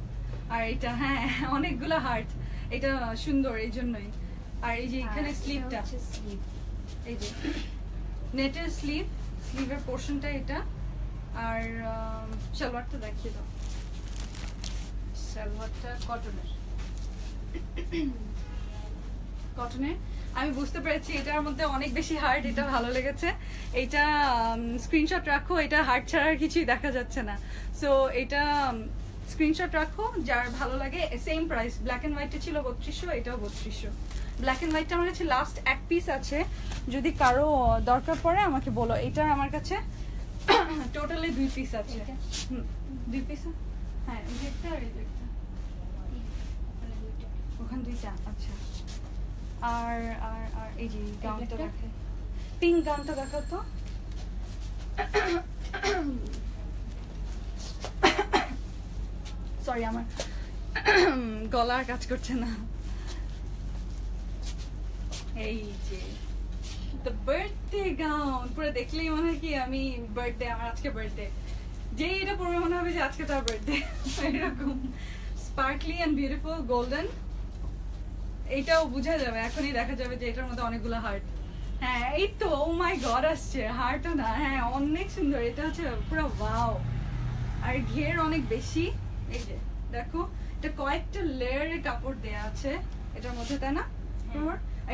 আর এটা হ্যাঁ অনেকগুলো হার্ট, এটা সুন্দর এই জন্যই। আর এই যে এখানে স্লিভটা, এই যে নেটের স্লিভ, স্লিভের পোর্শনটা এটা। আর সালোয়ারটা দেখিয়ে দাও, সালোয়ারটা কটনের, কটনের। আমি বুঝতে পেরেছি এটার মধ্যে অনেক বেশি হার্ট, এটা ভালো লেগেছে। এটা স্ক্রিনশট রাখো, এটা হার্ট ছাড়া আর কিছুই দেখা যাচ্ছে না। সো এটা স্ক্রিনশট রাখো যার ভালো লাগে। সেম প্রাইস, ব্ল্যাক এন্ড হোয়াইটটা ছিল বত্রিশশো, এটাও বত্রিশশো। ব্ল্যাক এন্ড হোয়াইটটা আমার কাছে লাস্ট এক পিস আছে, যদি কারো দরকার পড়ে আমাকে বলো। এটার আমার কাছে টোটালি দুই পিস আছে, দুই পিস হ্যাঁ, একটা আর একটা, ওখানে দুইটা। আচ্ছা আর আর আর এই যে গাউনটা দেখো, পিঙ্ক গাউনটা দেখো তো। সরি আমার গলার কাজ করছে না। এই যে দ্য বার্থডে গাউন, পুরো দেখলেই মনে হয় কি আমি বার্থডে, আমার আজকে বার্থডে। যেই এটা পরে মনে হবে যে আজকে তার বার্থডে, এরকম স্পার্কলি অ্যান্ড বিউটিফুল গোল্ডেন। এটাও বোঝা যাবে, এখনই দেখা যাবে যে এটার মধ্যে অনেকগুলো হার্ট। হ্যাঁ এই তো, ও মাই গড আসছে হার্টও না, হ্যাঁ অনেক সুন্দর। এটা হচ্ছে পুরো ওয়াও। আর ঘের অনেক বেশি, এই যে দেখো এটা কয়েকটা লেয়ারে কাপড় দেয়া আছে এটার মধ্যে, তাই না?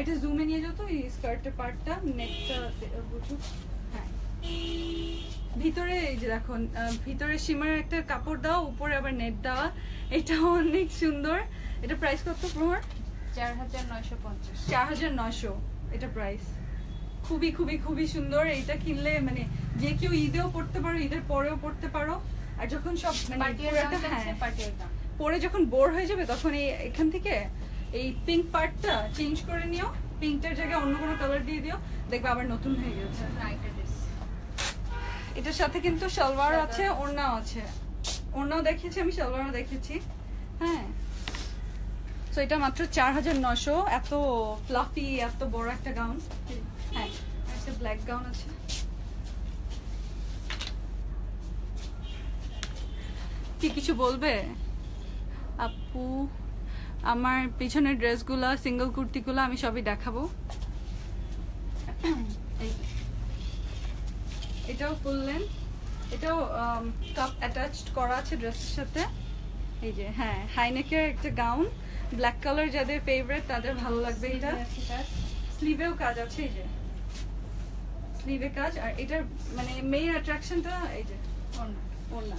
এটা জুমে নিয়ে যেত, এই স্কার্টের পার্টটা, নেকটা বুঝো। হ্যাঁ ভিতরে এই যে দেখো, ভিতরে সীমার একটা কাপড় দাও, উপরে আবার নেট দেওয়া, এটা অনেক সুন্দর। এটা প্রাইস কত প্রহর? চার হাজার নয়শো পঞ্চাশ, এটা প্রাইস। খুবই খুবই খুবই সুন্দর। এটা কিনলে মানে যে কেউ ঈদেও পড়তে পারো, ঈদের পরেও পড়তে পারো। আর যখন সব পরে যখন বোর হয়ে যাবে তখন এই এখান থেকে এই পিঙ্ক পার্টটা চেঞ্জ করে নিও, পিঙ্কটার জায়গায় অন্য কোনো কালার দিয়ে দিও, দেখবে আবার নতুন হয়ে গেছে। এটার সাথে কিন্তু সালোয়ার আছে, ওড়নাও আছে, ওড়নাও দেখিয়েছি আমি, সালোয়ারও দেখিয়েছি। হ্যাঁ সো এটা মাত্র চার হাজার নয়শো। এত ফ্লাফি, এত বড় একটা গাউন। হ্যাঁ একটা ব্ল্যাক গাউন আছে। কি কিছু বলবে আপু? আমার পিছনের ড্রেসগুলো, সিঙ্গেল কুর্তিগুলো আমি সবই দেখাবো। এটাও ফুল লেন্থ, এটাও কাপ অ্যাটাচড করা আছে ড্রেসের সাথে। এই যে হ্যাঁ হাইনেকের একটা গাউন, ব্ল্যাক কালার যাদের ফেভারিট তাদের ভালো লাগবে। এটা স্লিভেও কাজ আছে, এই যে স্লিভে কাজ। আর এটার মানে মেইন অ্যাট্রাকশনটা এই যে ওড়না, ওড়না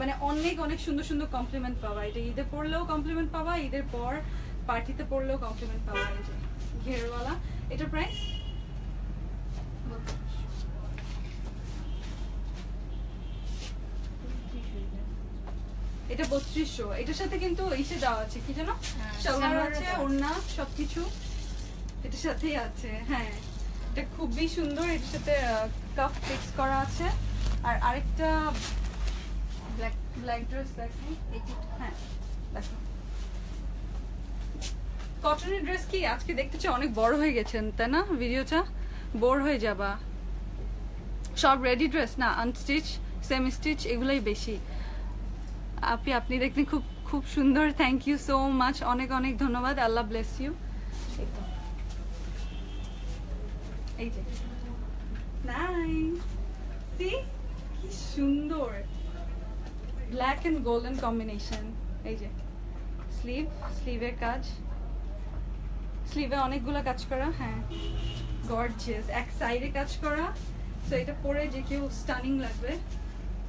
মানে অনেক অনেক সুন্দর সুন্দর কমপ্লিমেন্ট পাবা। এটা ঈদে পড়লেও কমপ্লিমেন্ট পাবা, ঈদের পর পার্টিতে পড়লেও কমপ্লিমেন্ট পাবা। এই যে ঘেরওয়ালা, এটা প্রাইস এটা বত্রিশশো। এটার সাথে কিন্তু ইসে দেওয়া আছে, কি জানো, সালোয়ার আছে, ওড়না সবকিছু এটার সাথেই আছে। হ্যাঁ এটা খুবই সুন্দর, এটার সাথে কাপ ফিক্স করা আছে। আর আরেকটা ব্ল্যাক ব্ল্যাক ড্রেস দেখো, হ্যাঁ দেখো কটনের ড্রেস। কি আজকে দেখতেছি অনেক বড় হয়ে গেছেন তাই না? ভিডিওটা বোর হয়ে যাবা। সব রেডি ড্রেস না, আনস্টিচ সেমি স্টিচ এগুলাই বেশি। আপনি আপনি দেখলেন খুব খুব সুন্দর, থ্যাংক ইউ সো মাচ, অনেক অনেক ধন্যবাদ, আল্লাহ ব্লেস ইউ। এই যে nice See? Ki sundor. Black and golden combination. এই যে স্লিভ, স্লিভের কাজ। স্লিভে অনেকগুলো কাজ করা, হ্যাঁ। গর্জিয়াস। এক সাইডে কাজ করা। সো এটা পরে যে কেউ স্টানিং লাগবে।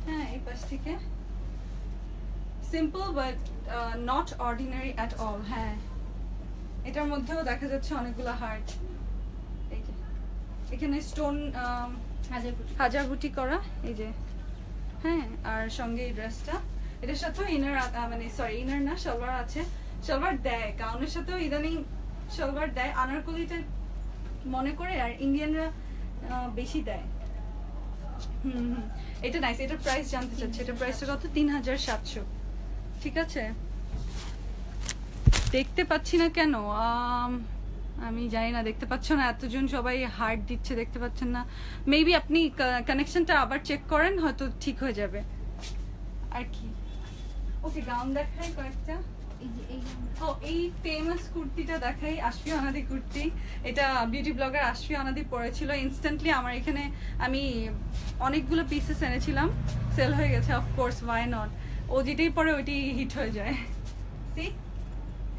হ্যাঁ, এই পাশ থেকে। Simple but uh, not ordinary at all. হ্যাঁ। এটার মধ্যেও দেখা যাচ্ছে অনেকগুলো হার্ট। এই যে এখানে স্টোন হাজার বুটি করা, এই যে, হ্যাঁ। আর সঙ্গে এই ড্রেসটা, এটার সাথেও ইনার, মানে সরি ইনার না, সালোয়ার আছে। সালোয়ার দেয় গাউনের সাথেও, ইদানিং সালোয়ার দেয় আনারকলিটা মনে করে, আর ইন্ডিয়ানরা বেশি দেয়। হুম হুম, এটা নাইস। এটার প্রাইস জানতে চাচ্ছি, এটার প্রাইসটা কত? তিন হাজার সাতশো। ঠিক আছে, দেখতে পাচ্ছি না কেন আমি জানি না, দেখতে পাচ্ছ না? এতজন সবাই হার্ট দিচ্ছে, দেখতে পাচ্ছেন না? মেবি আপনি কানেকশনটা আবার চেক করেন, হয়তো ঠিক হয়ে যাবে আর কি। ওকে, গাউন দেখাই কয়েকটা। ও, এই ফেমাস কুর্তিটা দেখাই, আশফি অনাদি কুর্তি। এটা বিউটি ব্লগার আশফি অনাদি পরেছিল। ইনস্ট্যান্টলি আমার এখানে আমি অনেকগুলো পিসেস এনেছিলাম, সেল হয়ে গেছে। Of course, why not? ও যেটাই পরে ওইটি হিট হয়ে যায়। সি,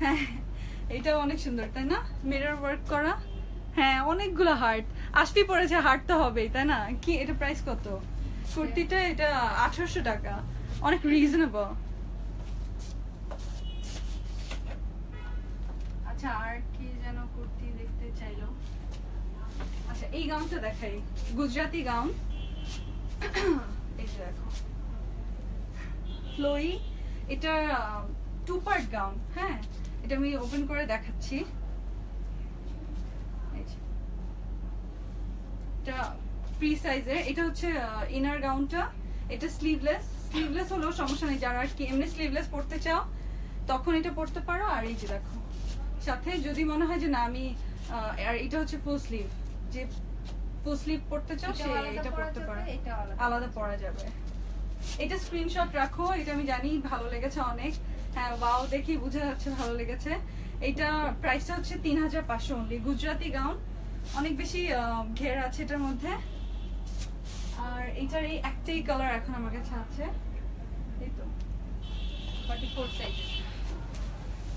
হ্যাঁ, এটাও অনেক সুন্দর, তাই না? মিরর ওয়ার্ক করা, হ্যাঁ। অনেকগুলো হার্ট, আশফি পরেছে, হার্ট তো হবেই, তাই না? কি এটা প্রাইস কত কুর্তিটা? এটা আঠারোশো টাকা, অনেক রিজনেবল। আচ্ছা, আর কি যেন কুর্তি দেখতে চাইলো? আচ্ছা, এই গাউনটা দেখাই, গুজরাটি গাউন। এই যে দেখো, ফ্লোই। এটা টু পার্ট গাউন, হ্যাঁ। এটা আমি ওপেন করে দেখাচ্ছি। এটা ফ্রি সাইজের, এটা হচ্ছে ইনার গাউনটা। এটা স্লিভলেস। স্লিভলেস হলো সমস্যা নেই, যারা আর কি এমনি স্লিভলেস পরতে চাও তখন এটা পরতে পারো। আর এই যে দেখো, সাথে যদি মনে হয় যে না আমি, আর এটা হচ্ছে ফুল স্লিভ, যে ফুল স্লিভ পরতে চাও সে এটা পরতে পারো, এটা আলাদা পরা যাবে। এটা স্ক্রিনশট রাখো, এটা আমি জানি ভালো লেগেছে অনেক। হ্যাঁ, ওয়াও দেখি বুঝা যাচ্ছে ভালো লেগেছে। এটা প্রাইসটা হচ্ছে তিন হাজার পাঁচশো অনলি। গুজরাটি গাউন, অনেক বেশি ঘের আছে এটার মধ্যে। আর এটার এই একটাই কালার এখন আমার কাছে আছে, এই তো ফর্টি ফোর সাইজ।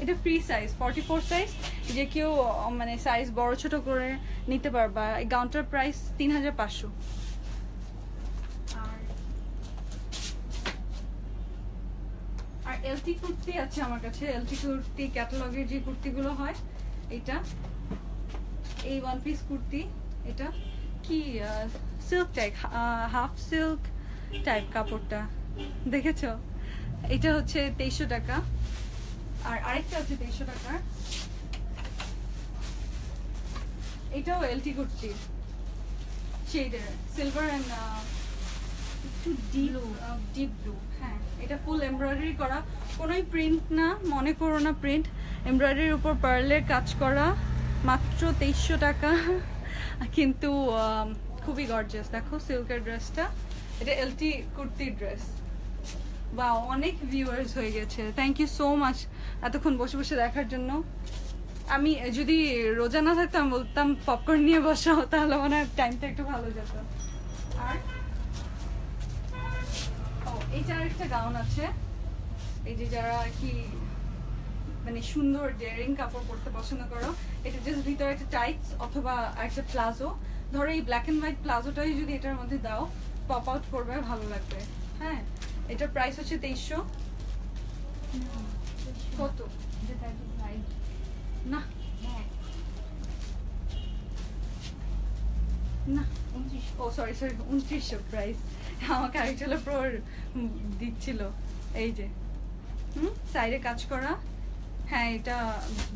এটা free size, forty four size, যে কেউ মানে সাইজ বড় ছোট করে নিতে পারবা। এই গাউনটার প্রাইস তিন হাজার পাঁচশো। আর এলটি কুর্তি আছে আমার কাছে, এলটি কুর্তি ক্যাটালগের যে কুর্তিগুলো হয়। এটা এই ওয়ান পিস কুর্তি, এটা কি silk type, half silk type কাপড়টা, দেখেছো? এটা হচ্ছে তেইশশো টাকা। আর আরেকটা হচ্ছে তেইশশো টাকা, এটাও এলটি কুর্তি, শেডের সিলভার অ্যান্ড একটু ডিপ ডিপ ব্লু, হ্যাঁ। এটা ফুল এমব্রয়ডারি করা, কোনোই প্রিন্ট না, মনে করো না প্রিন্ট, এমব্রয়ডারির উপর পার্লের কাজ করা। মাত্র তেইশশো টাকা, কিন্তু খুবই গর্জিয়াস। দেখো সিল্কের ড্রেসটা, এটা এলটি কুর্তির ড্রেস। বাহ, অনেক ভিউয়ার্স হয়ে গেছে, থ্যাংক ইউ সো মাচ এতক্ষণ বসে বসে দেখার জন্য। আমি যদি রোজা না থাকতাম বলতাম পপকর্ন নিয়ে বসো, তাহলে মনে হয় টাইমটা একটু ভালো যেত। আর ও, এইটা একটা গাউন আছে, এই যে যারা কি মানে সুন্দর ডেয়ারিং কাপড় পরতে পছন্দ করো। এটা জাস্ট ভিতরে একটা টাইটস অথবা একটা প্লাজো, ধরো এই ব্ল্যাক অ্যান্ড হোয়াইট প্লাজোটাই যদি এটার মধ্যে দাও, পপ আউট করবে, ভালো লাগবে। হ্যাঁ, এটার প্রাইস হচ্ছে তেইশশো। কত না, ও সরি সরি উনত্রিশশো প্রাইস। আমাকে আরেকটা প্রোর দিচ্ছিল, এই যে হুম সাইডে কাজ করা, হ্যাঁ। এটা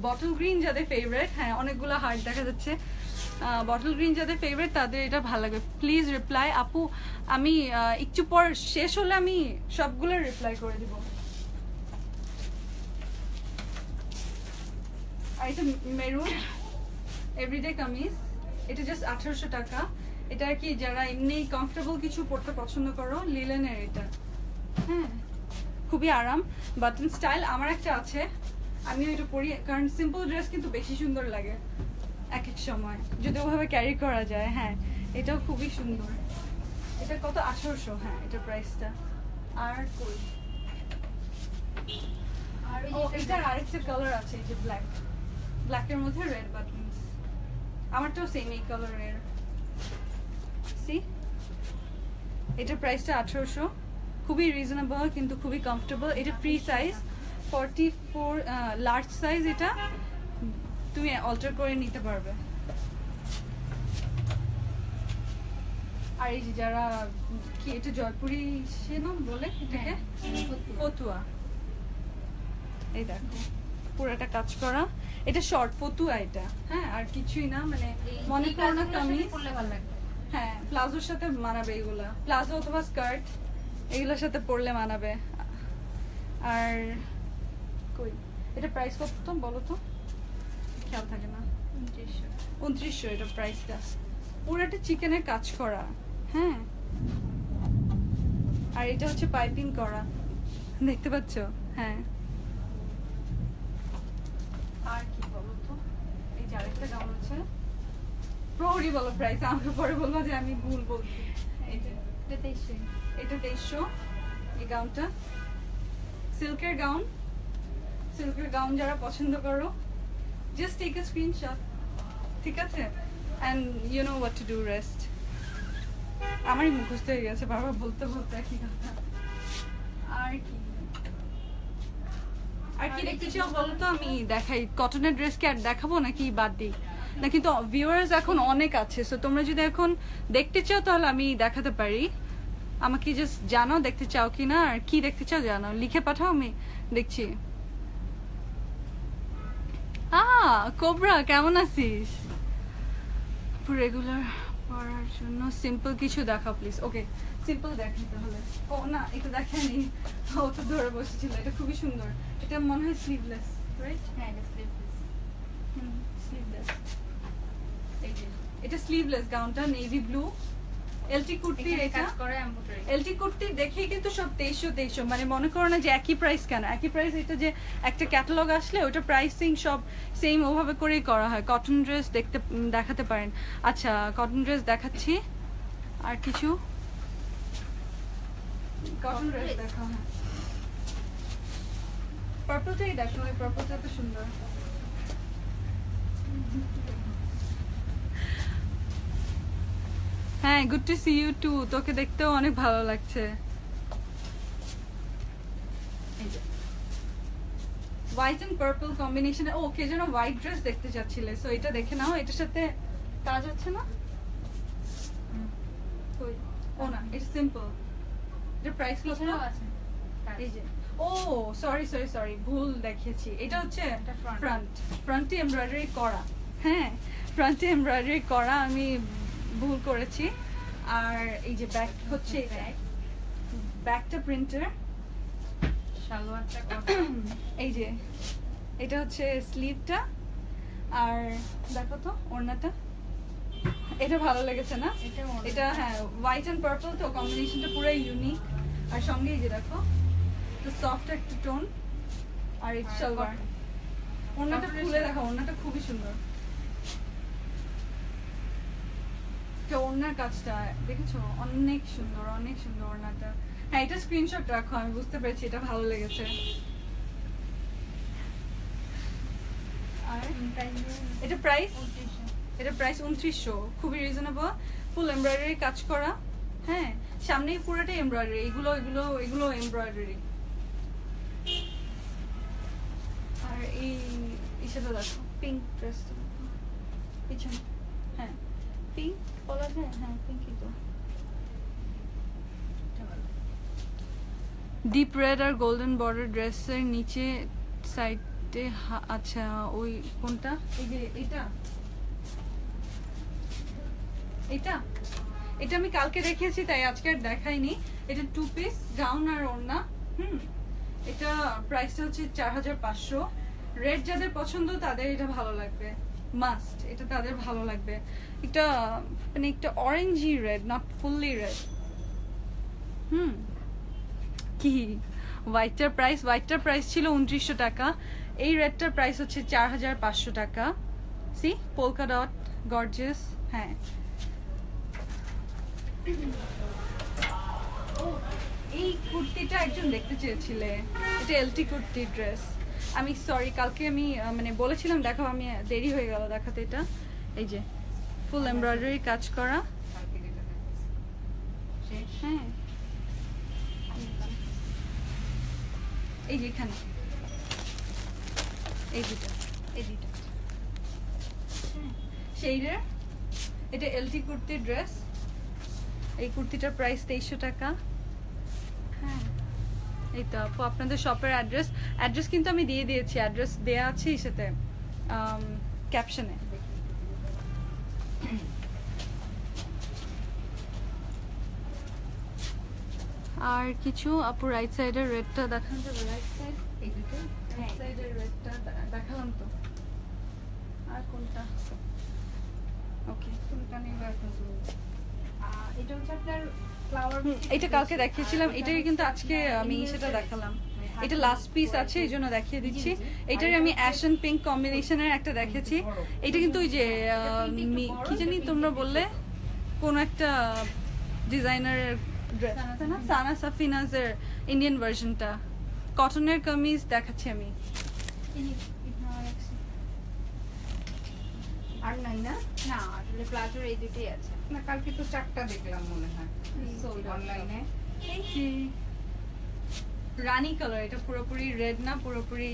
বটল গ্রিন যাদের ফেভারেট, হ্যাঁ অনেকগুলো হার্ট দেখা যাচ্ছে। বটল গ্রিন যাদের ফেভারিট তাদের এটা ভালো লাগবে। প্লিজ রিপ্লাই আপু, আমি একটু পর শেষ হলে আমি সবগুলো রিপ্লাই করে দিব। আর এটা মেরুন এভরিডে কামিজ, এটা জাস্ট আঠারোশো টাকা। এটা কি যারা এমনি কমফোর্টেবল কিছু পরতে পছন্দ করো, লিলেনের এটা, হ্যাঁ খুবই আরাম। বাটন স্টাইল আমার একটা আছে, আমিও এটা পরি, কারণ সিম্পল ড্রেস কিন্তু বেশি সুন্দর লাগে এক এক সময়, যদি ওভাবে ক্যারি করা যায়। হ্যাঁ, এটাও খুবই সুন্দর। এটা কত eighteen hundred হ্যাঁ এটা প্রাইসটা আর কই আর এটা আরেকটা কালার আছে এই যে ব্ল্যাক ব্ল্যাকের মধ্যে রেড বাটনস আমারটাও সেম এই কালারের সি এটা প্রাইসটা eighteen hundred খুবই রিজনেবল কিন্তু খুবই কমফোর্টেবল এটা free size forty-four large size এটা তুমি অল্টার করে নিতে পারবে আর এই যারা কি এটা জয়পুরি সেনম বলে এটাকে ফতুয়া এই দেখো পুরোটা কাজ করা এটা শর্ট ফতুয়া এটা হ্যাঁ আর কিছুই না মানে মনে করো না কামিজ পরলে ভালো লাগবে হ্যাঁ প্লাজোর সাথে মানাবে এগুলা প্লাজো অথবা স্কার্ট এগুলোর সাথে পরলে মানাবে আর কই এটা প্রাইস কত বলো তো খেয়াল থাকে না twenty-nine hundred এটা প্রাইসটা পুরোটা চিকেনের কাজ করা হ্যাঁ আর এটা হচ্ছে পাইপিং করা দেখতে পাচ্ছো হ্যাঁ আর কি বলো তো এই যে আরেকটা দাম আছে প্রোরি বলো প্রাইস আমাকে পরে বলবা যে আমি ভুল বলছি এটা twenty-two hundred এটা twenty-two hundred এই গাউনটা সিল্কের গাউন সিল্কের গাউন যারা পছন্দ করো just take a screenshot ঠিক আছে and you know what to do rest আমারই মুখস্থ হয়ে গেছে বারবার বলতে বলতে কি কথা আর কি আর কি কিছু বলো তো আমি দেখাই কটনের ড্রেস কি আর দেখাবো নাকি বাদ দিই না কিন্তু ভিউয়ার্স এখন অনেক আছে সো তোমরা যদি এখন দেখতে চাও তাহলে আমি দেখাতে পারি আমাকে জাস্ট জানাও দেখতে চাও কিনা আর কি দেখতে চাও জানাও লিখে পাঠাও আমি দেখছি আহ কোবরা কেমন আছিস রেগুলার পরার জন্য সিম্পল কিছু দেখাও প্লিজ ওকে সিম্পল দেখি তাহলে ও না এটা দেখেনি ও তো ধরে বসেছিল এটা খুবই সুন্দর এটা মনে হয় স্লিভলেস রাইট হ্যাঁ এটা স্লিভলেস হুম স্লিভলেস এটা স্লিভলেস গাউনটা নেভি ব্লু এলটি কুর্তি এটা কাজ করে এমব্রয়ডারি এলটি কুর্তি দেখে কিন্তু সব twenty-two hundred মানে মনে করো না যে একই প্রাইস কেন একই প্রাইস এটা যে একটা ক্যাটালগ আসলে ওটা প্রাইসিং সব সেম ওভাবে করেই করা হয় কটন ড্রেস দেখতে দেখাতে পারেন আচ্ছা কটন ড্রেস দেখাচ্ছি আর কিছু কটন ড্রেস দেখাও হ্যাঁ পার্পলটাই দেখো এই পার্পলটা তো সুন্দর হ্যাঁ good to see you too তোকে দেখতেও অনেক ভালো লাগছে white and purple combination okay যেন হোয়াইট ড্রেস দেখতে যাচ্ছিলে সো এটা দেখে নাও এটার সাথে কাজ হচ্ছে না ও না এটা সিম্পল এটা প্রাইস কত আছে এই যে ও সরি সরি সরি ভুল দেখিয়েছি এটা হচ্ছে ফ্রন্ট ফ্রন্টে এমব্রয়ডারি করা হ্যাঁ ফ্রন্টে এমব্রয়ডারি করা আমি ভুল করেছি আর এই যে ব্যাক হচ্ছে ব্যাকটা প্রিন্টার সালোয়ারটা এই যে এটা হচ্ছে স্লিভটা আর দেখো তো ওড়নাটা এটা ভালো লেগেছে না এটা হ্যাঁ হোয়াইট এন্ড পার্পল তো কম্বিনেশনটা পুরো ইউনিক আর সঙ্গে এই যে দেখো তো সফট একটা টোন আর এই সালোয়ার ওড়নাটা খুলে দেখো ওড়নাটা খুবই সুন্দর ওনার কাজটা দেখেছো অনেক সুন্দর অনেক সুন্দর ওনাটা হ্যাঁ এটা স্ক্রিনশট রাখো আমি বুঝতে পেরেছি এটা ভালো লেগেছে আর এটা প্রাইস এটা প্রাইস twenty-nine hundred খুবই রিজনেবল ফুল এমব্রয়ডারি কাজ করা হ্যাঁ সামনেই পুরোটা এমব্রয়ডারি এগুলো এগুলো এগুলো এমব্রয়ডারি আর এই ইসেটা দেখো পিঙ্ক ড্রেস পিছনে হ্যাঁ পিঙ্ক বলা যায় হ্যাঁ পিঙ্কই তো ডিপ রেড আর গোল্ডেন বর্ডার ড্রেসের নিচে সাইডে আচ্ছা ওই কোনটা এই যে এটা এটা এটা আমি কালকে দেখিয়েছি তাই আজকে আর দেখাইনি এটা টু পিস গাউন আর ওড়না হুম এটা প্রাইসটা হচ্ছে চার হাজার পাঁচশো রেড যাদের পছন্দ তাদের এটা ভালো লাগবে মাস্ট এটা তাদের ভালো লাগবে এটা মানে একটা orangey red not fully red hmm কি হোয়াইটটার প্রাইস হোয়াইটটার প্রাইস ছিল উনত্রিশশো টাকা এই রেডটার প্রাইস হচ্ছে চার হাজার পাঁচশো টাকা সি পোলকা ডট গর্জিয়াস হ্যাঁ এই কুর্তিটা একজন দেখতে চেয়েছিলে, এটা এলটি কুর্তি ড্রেস। আমি সরি, কালকে আমি মানে বলেছিলাম দেখাও, আমি দেরি হয়ে গেল দেখাতে। এটা এই যে ফুল এমব্রয়ডারি কাজ করা। হ্যাঁ এই যে এখানে এই দুটো এই দুটো সেইটা, এটা এলটি কুর্তি ড্রেস। এই কুর্তিটার প্রাইস তেইশশো টাকা। হ্যাঁ এই তো আপু আপনাদের শপের অ্যাড্রেস অ্যাড্রেস কিন্তু আমি দিয়ে দিয়েছি, অ্যাড্রেস দেওয়া আছে সেটা ক্যাপশনে। আর কিছু আপু রাইট সাইডের রেডটা দেখান যাবে? রাইট সাইড এই দুটো, রাইট সাইডের রেডটা দেখালাম তো। আর কোনটা? ওকে কোনটা নিব এখন? এটা হচ্ছে আপনার ফ্লাওয়ার, এটা কালকে দেখিয়েছিলাম, এটাই কিন্তু আজকে আমি সেটা দেখালাম। এটা লাস্ট পিস আছে এইজন্য দেখিয়ে দিচ্ছি। এটার আমি অ্যাশ এন্ড পিঙ্ক কম্বিনেশনের একটা দেখেছি। এটা কিন্তু ওই যে কি জানি তোমরা বললে, কোন একটা ডিজাইনারের ড্রেস, সানা সাফিনাজের ইন্ডিয়ান ভার্সনটা, কটনের কামিজ দেখাচ্ছি আমি। আর নাই না না আসলে প্লাজোর এই দুটোই আছে না, কালকে তো চারটা দেখলাম মনে হয় অনলাইনে। রানী কালার, এটা পুরোপুরি রেড না, পুরোপুরি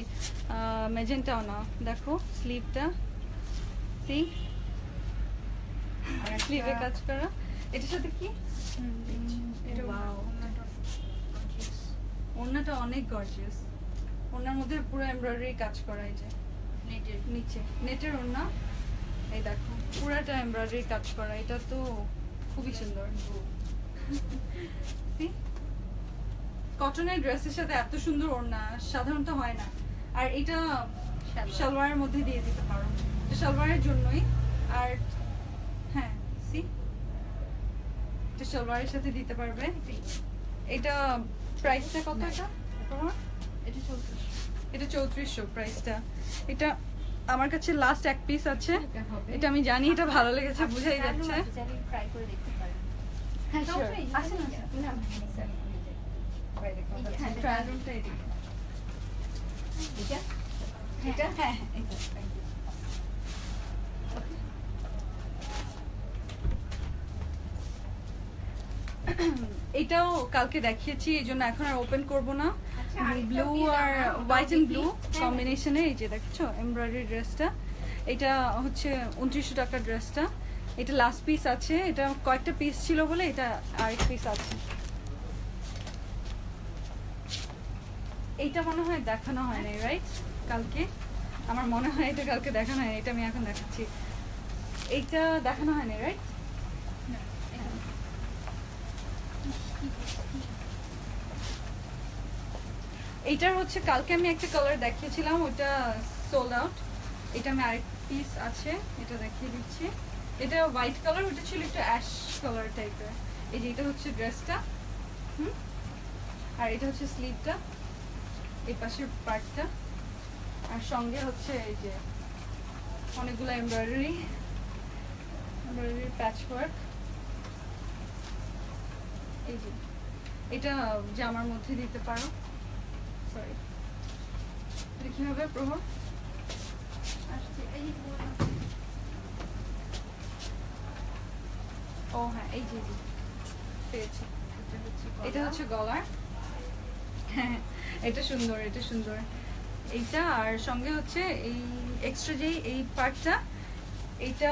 ম্যাজেন্টাও না। দেখো স্লিভটা, সি আর স্লিভে কাজ করা। এটার সাথে কি এটা, ওয়াও ওন্নাটা অনেক গর্জিয়াস। ওন্নার মধ্যে পুরো এমব্রয়ডারি কাজ করা, এই যে নেটের নিচে নেটের ওন্না। এই দেখো পুরোটা এমব্রয়ডারি কাজ করা, এটা তো খুবই সুন্দর। কটনের ড্রেসের সাথে এত সুন্দর ওড়না সাধারণত হয় না। আর এটা সালোয়ারের মধ্যে দিয়ে দিতে পারো, সালোয়ারের জন্যই। আর হ্যাঁ সি এটা সালোয়ারের সাথে দিতে পারবে। এটা প্রাইসটা কত? এটা এটা চৌত্রিশ, এটা চৌত্রিশশো প্রাইসটা। এটা আমার কাছে লাস্ট এক পিস আছে, এটা আমি জানি এটা ভালো লেগেছে, বুঝাই যাচ্ছে। এটাও কালকে দেখিয়েছি এই জন্য এখন আর ওপেন করবো না। ব্লু আর হোয়াইট এন্ড ব্লু কম্বিনেশনে এই যে দেখছো এমব্রয়ডারি ড্রেসটা, এটা হচ্ছে উনত্রিশশো টাকা ড্রেসটা। এটা লাস্ট পিস আছে, এটা কয়েকটা পিস ছিল বলে এটা আরেক পিস আছে। এইটা মনে হয় দেখানো হয় নাই রাইট কালকে, আমার মনে হয় এটা কালকে দেখানো হয়, এটা আমি এখন দেখাচ্ছি। এইটা দেখানো হয় নাই রাইট? এইটার হচ্ছে কালকে আমি একটা কালার দেখিয়েছিলাম, ওটা সোল্ড আউট। এটা আমি আরেক পিস আছে, এটা দেখিয়ে দিচ্ছি। এটা হোয়াইট কালার, ওটা ছিল একটু অ্যাশ কালার টাইপের। এই যে এটা হচ্ছে ড্রেসটা, হুম। আর এটা হচ্ছে স্লিভটা, এই পাশের পার্টটা। আর সঙ্গে হচ্ছে এই যে অনেকগুলো এমব্রয়ডারি এমব্রয়ডারি প্যাচওয়ার্ক। এই যে এটা জামার মধ্যে দিতে পারো। সরি এটা কি হবে প্রভাব? ও হ্যাঁ এই যে পেয়েছি, এটা হচ্ছে গলার। হ্যাঁ এটা সুন্দর, এটা সুন্দর এইটা। আর সঙ্গে হচ্ছে এই এক্সট্রা যেই এই পার্টটা, এটা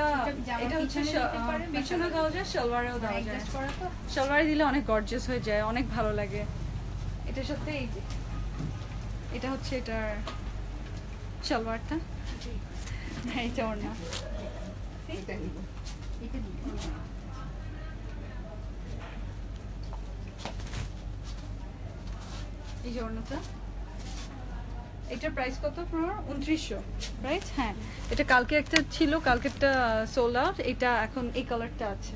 এটা হচ্ছে পিছনে দেওয়া যায়, সালোয়ারেও দেওয়া যায়। সালোয়ারে দিলে অনেক গর্জিয়াস হয়ে যায়, অনেক ভালো লাগে। এটার সাথে এই যে এটা হচ্ছে এটার সালোয়ারটা, এইটা ওড়না। এই যে ওড়নাটা, এটার প্রাইস কত? উনত্রিশশো রাইট? হ্যাঁ এটা কালকে একটা ছিল, কালকেরটা সোল্ড আউট, এটা এখন এই কালারটা আছে।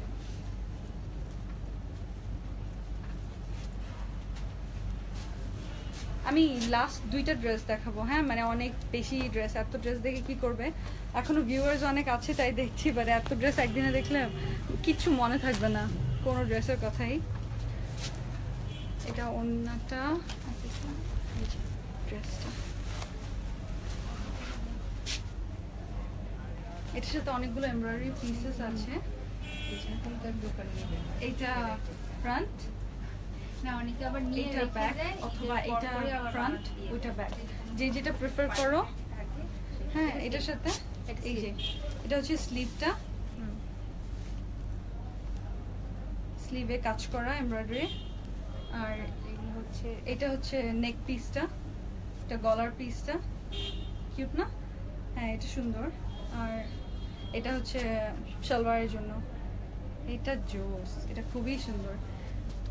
আমি লাস্ট দুইটা ড্রেস দেখাবো, হ্যাঁ মানে অনেক বেশি ড্রেস, এত ড্রেস দেখে কি করবে? এখনো ভিউয়ার্স অনেক আছে তাই দেখছি, বাট এত ড্রেস একদিনে দেখলে কিছু মনে থাকবে না কোনো ড্রেসের কথাই। এটা ওন্নাটা, এই যে ড্রেসটা, এটার সাথে অনেকগুলো এমব্রয়ডারি পিসেস আছে। এটা ফ্রন্ট না, অনেকে আবার নিয়ে এটা ব্যাক, অথবা এটা ফ্রন্ট ওটা ব্যাক, যে যেটা প্রেফার করো। হ্যাঁ, এটার সাথে এই যে এটা হচ্ছে স্লিভটা, স্লিভে কাজ করা এমব্রয়ডারি। আর এগুলো হচ্ছে, এটা হচ্ছে নেক পিসটা, এটা গলার পিসটা, কিউট না? হ্যাঁ, এটা সুন্দর। আর এটা হচ্ছে সালোয়ারের জন্য, এটা জোস, এটা খুবই সুন্দর,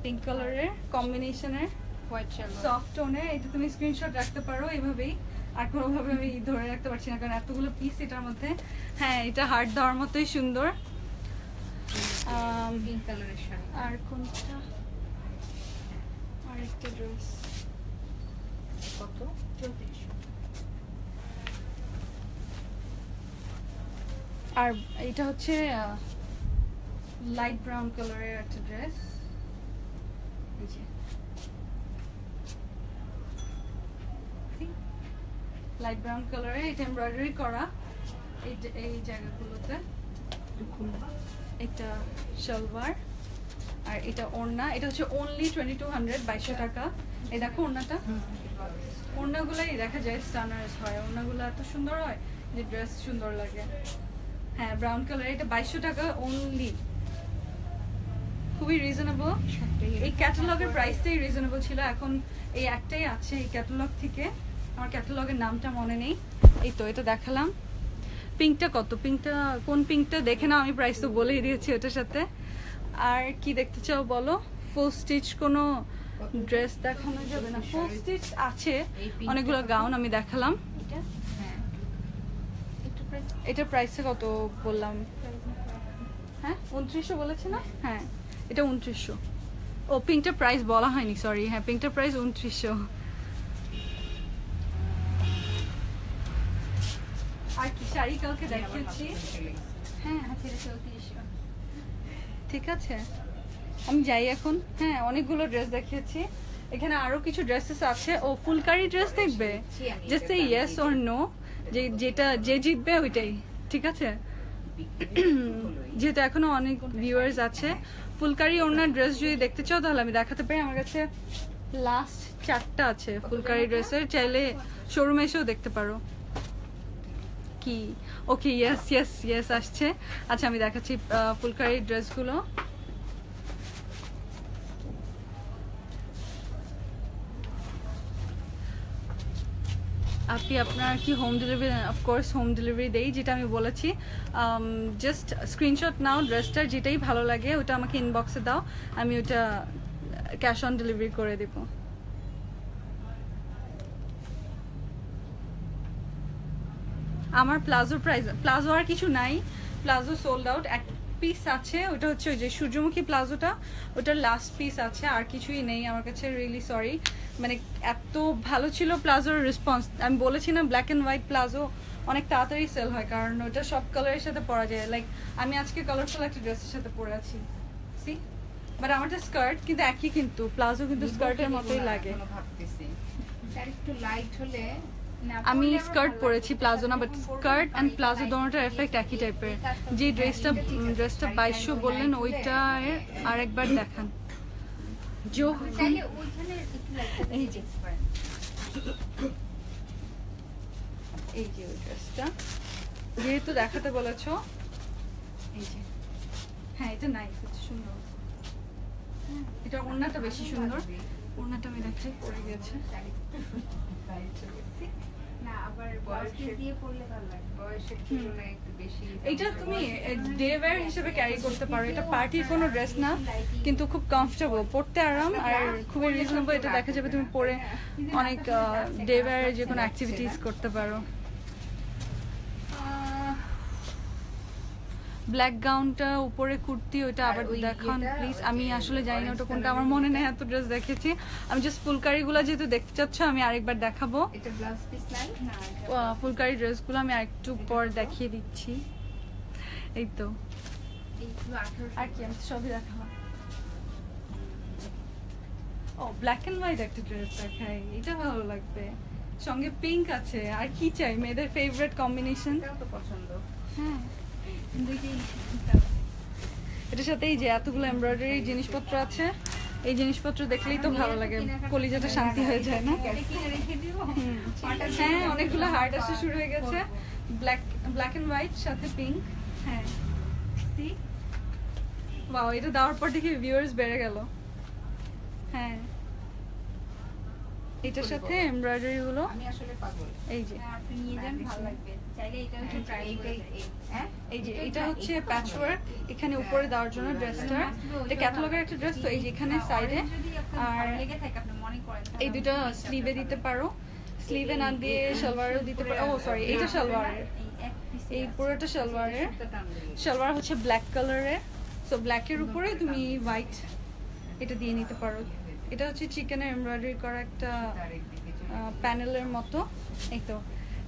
পিঙ্ক কালারের কম্বিনেশনের হোয়াইট সালোয়ার, সফট টোনে। এটা তুমি স্ক্রিনশট রাখতে পারো এভাবেই, আর কোনোভাবে আমি ধরে রাখতে পারছি না কারণ এতগুলো পিস এটার মধ্যে। হ্যাঁ, এটা হার্ট দেওয়ার মতোই সুন্দর। পিঙ্ক কালারের শাড়ি, আর কোনটা? আর একটা ড্রেস কত? চৌত্রিশশো। আর এটা হচ্ছে লাইট ব্রাউন কালারের একটা ড্রেস, লাইট ব্রাউন কালারে, এটা এমব্রয়ডারি করা এই জায়গাগুলোতে। এটা সালোয়ার, আর এটা ওড়না। এটা হচ্ছে অনলি টোয়েন্টি টু হান্ড্রেড বাইশশো টাকা। এই দেখো ওড়নাটা, ওড়নাগুলাই দেখা যায় স্টানার্স হয়, ওড়নাগুলো এত সুন্দর হয় যে ড্রেস সুন্দর লাগে। হ্যাঁ, ব্রাউন কালার, এটা বাইশশো টাকা অনলি, খুবই রিজনেবল। এই ক্যাটালগের প্রাইসটাই রিজনেবল ছিল, এখন এই একটাই আছে এই ক্যাটালগ থেকে, আমার ক্যাটালগের নামটা মনে নেই। এই তো এটা দেখালাম। পিঙ্কটা কত? পিঙ্কটা কোন পিঙ্কটা দেখে না, আমি প্রাইস তো বলেই দিয়েছি ওটার সাথে। আর কি দেখতে চাও বলো? ফুল স্টিচ কোনো ড্রেস দেখানো যাবে না? ফুল স্টিচ আছে অনেকগুলো, গাউন আমি দেখালাম। এটা প্রাইসে কত বললাম? হ্যাঁ, উনত্রিশশো বলেছে না? হ্যাঁ, এটা উনত্রিশশো। ও পিঙ্কটার প্রাইস বলা হয়নি, সরি। হ্যাঁ, পিঙ্কটার প্রাইস উনত্রিশশো। আর কি শাড়ি কালকে দেখিয়েছি? হ্যাঁ, ঠিক আছে, আমি যাই এখন। হ্যাঁ, অনেকগুলো ড্রেস দেখিয়েছি, এখানে আরো কিছু ড্রেসেস আছে। ও ফুলকারি ড্রেস দেখবে? Just say yes or no, যে যেটা যে জিতবে ওইটাই, ঠিক আছে? যেহেতু এখনো অনেক ভিউয়ার্স আছে, ফুলকারি ওনার ড্রেস যদি দেখতে চাও তাহলে আমি দেখাতে পারি। আমার কাছে লাস্ট চারটা আছে ফুলকারি ড্রেসের, চাইলে শোরুমে এসেও দেখতে পারো। কি ওকে? ইয়েস ইয়েস ইয়েস আসছে। আচ্ছা, আমি দেখাচ্ছি ফুলকারি ড্রেসগুলো। আপনি আপনার কি home delivery? Of course home delivery দেই, যেটা আমি বলেছি। জাস্ট স্ক্রিনশট নাও ড্রেসটার, যেটাই ভালো লাগে ওটা আমাকে ইনবক্সে দাও, আমি ওটা ক্যাশ অন ডেলিভারি করে দেব। আমার প্লাজো প্রাইস, প্লাজো আর কিছু নাই, প্লাজো সোল্ড আউট। এক পিস আছে, ওটা হচ্ছে ওই যে সূর্যমুখী প্লাজোটা, ওটার লাস্ট পিস আছে, আর কিছুই নেই আমার কাছে। রিয়েলি সরি, মানে এত ভালো ছিল প্লাজোর রেসপন্স। আমি বলেছি না ব্ল্যাক অ্যান্ড হোয়াইট প্লাজো অনেক তাড়াতাড়ি সেল হয়, কারণ ওটা সব কালারের সাথে পরা যায়। লাইক আমি আজকে কালারফুল একটা ড্রেসের সাথে পরে আছি, সি, বাট আমারটা স্কার্ট কিন্তু একই, কিন্তু প্লাজো কিন্তু স্কার্টের মতোই লাগে। একটু লাইট হলে, আমি স্কার্ট পরেছি প্লাজো না, বাট স্কার্ট অ্যান্ড প্লাজো দোনোটার এফেক্ট একই টাইপের। যে ড্রেসটা ড্রেসটা বাইশশো বললেন ওইটা আর একবার দেখান। এই যে ওই ড্রেসটা যেহেতু দেখাতে বলেছ, এই যে, হ্যাঁ এটা নাইস, এটা সুন্দর, এটা ওড়নাটা বেশি সুন্দর। ওড়নাটা আমি দেখছি পরে গেছে না, আবার বয়সে দিয়ে পরলে ভালো লাগে, বয়সে তুলনা একটু বেশি। এটা তুমি ডে ওয়্যার হিসেবে ক্যারি করতে পারো, এটা পার্টির কোনো ড্রেস না, কিন্তু খুব কমফোর্টেবল, পরতে আরাম আর খুবই রিজনেবল। এটা দেখা যাবে তুমি পরে অনেক ডে ওয়্যার যে কোনো অ্যাক্টিভিটিস করতে পারো। ব্ল্যাক গাউনটা উপরে কুর্তি, ওইটা আবার দেখান প্লিজ। আমি আসলে জানি না ওটা কোনটা, আমার মনে নেই, এত ড্রেস দেখেছি আমি। জাস্ট ফুলকারিগুলো যেহেতু দেখতে চাচ্ছ, আমি আরেকবার দেখাবো। ফুলকারি ড্রেসগুলো আমি আরেকটু পর দেখিয়ে দিচ্ছি। এই তো, আর কি আমি সবই দেখাবো। Oh, black and white একটা dress দেখাই, এটা ভালো লাগবে। সঙ্গে pink আছে, আর কি চাই? মেয়েদের favorite combination। এটাও তো পছন্দ। হ্যাঁ, দেখি। এটার সাথে এই যে এতগুলো embroidery জিনিসপত্র আছে, এই জিনিসপত্র দেখলেই তো ভালো লাগে, কলিজাটা শান্তি হয়ে যায় না? হ্যাঁ, অনেকগুলো হার্ট আসা শুরু হয়ে গেছে। ব্ল্যাক ব্ল্যাক এন্ড হোয়াইট সাথে পিঙ্ক। হ্যাঁ, সি বাহ, এটা দেওয়ার পর দেখি ভিউয়ার্স বেড়ে গেল। হ্যাঁ, এটার সাথে এমব্রয়ডারি গুলো আমি আসলে পাগল। এই যে আপনি নিয়ে যান, ভালো লাগবে। চাইলে এটাও একটু ট্রাই করে। হ্যাঁ, এই যে এটা হচ্ছে প্যাচওয়ার্ক, এখানে উপরে দেওয়ার জন্য ড্রেসটা। এটা ক্যাটালগের একটা ড্রেস, তো এই যে এখানে সাইডে আর লেগে থাকে, আপনি মনে করেন এই দুটো স্লিভে দিতে পারো, স্লিভে না দিয়ে সালোয়ারও দিতে পারো। ও সরি, এটা সালোয়ারের, এই পুরোটা সালোয়ারের। সালোয়ার হচ্ছে ব্ল্যাক কালারের, সো ব্ল্যাক এর উপরে তুমি হোয়াইট এটা দিয়ে নিতে পারো। এটা হচ্ছে চিকেনের এমব্রয়ডারি করা একটা প্যানেলের মতো, এই তো।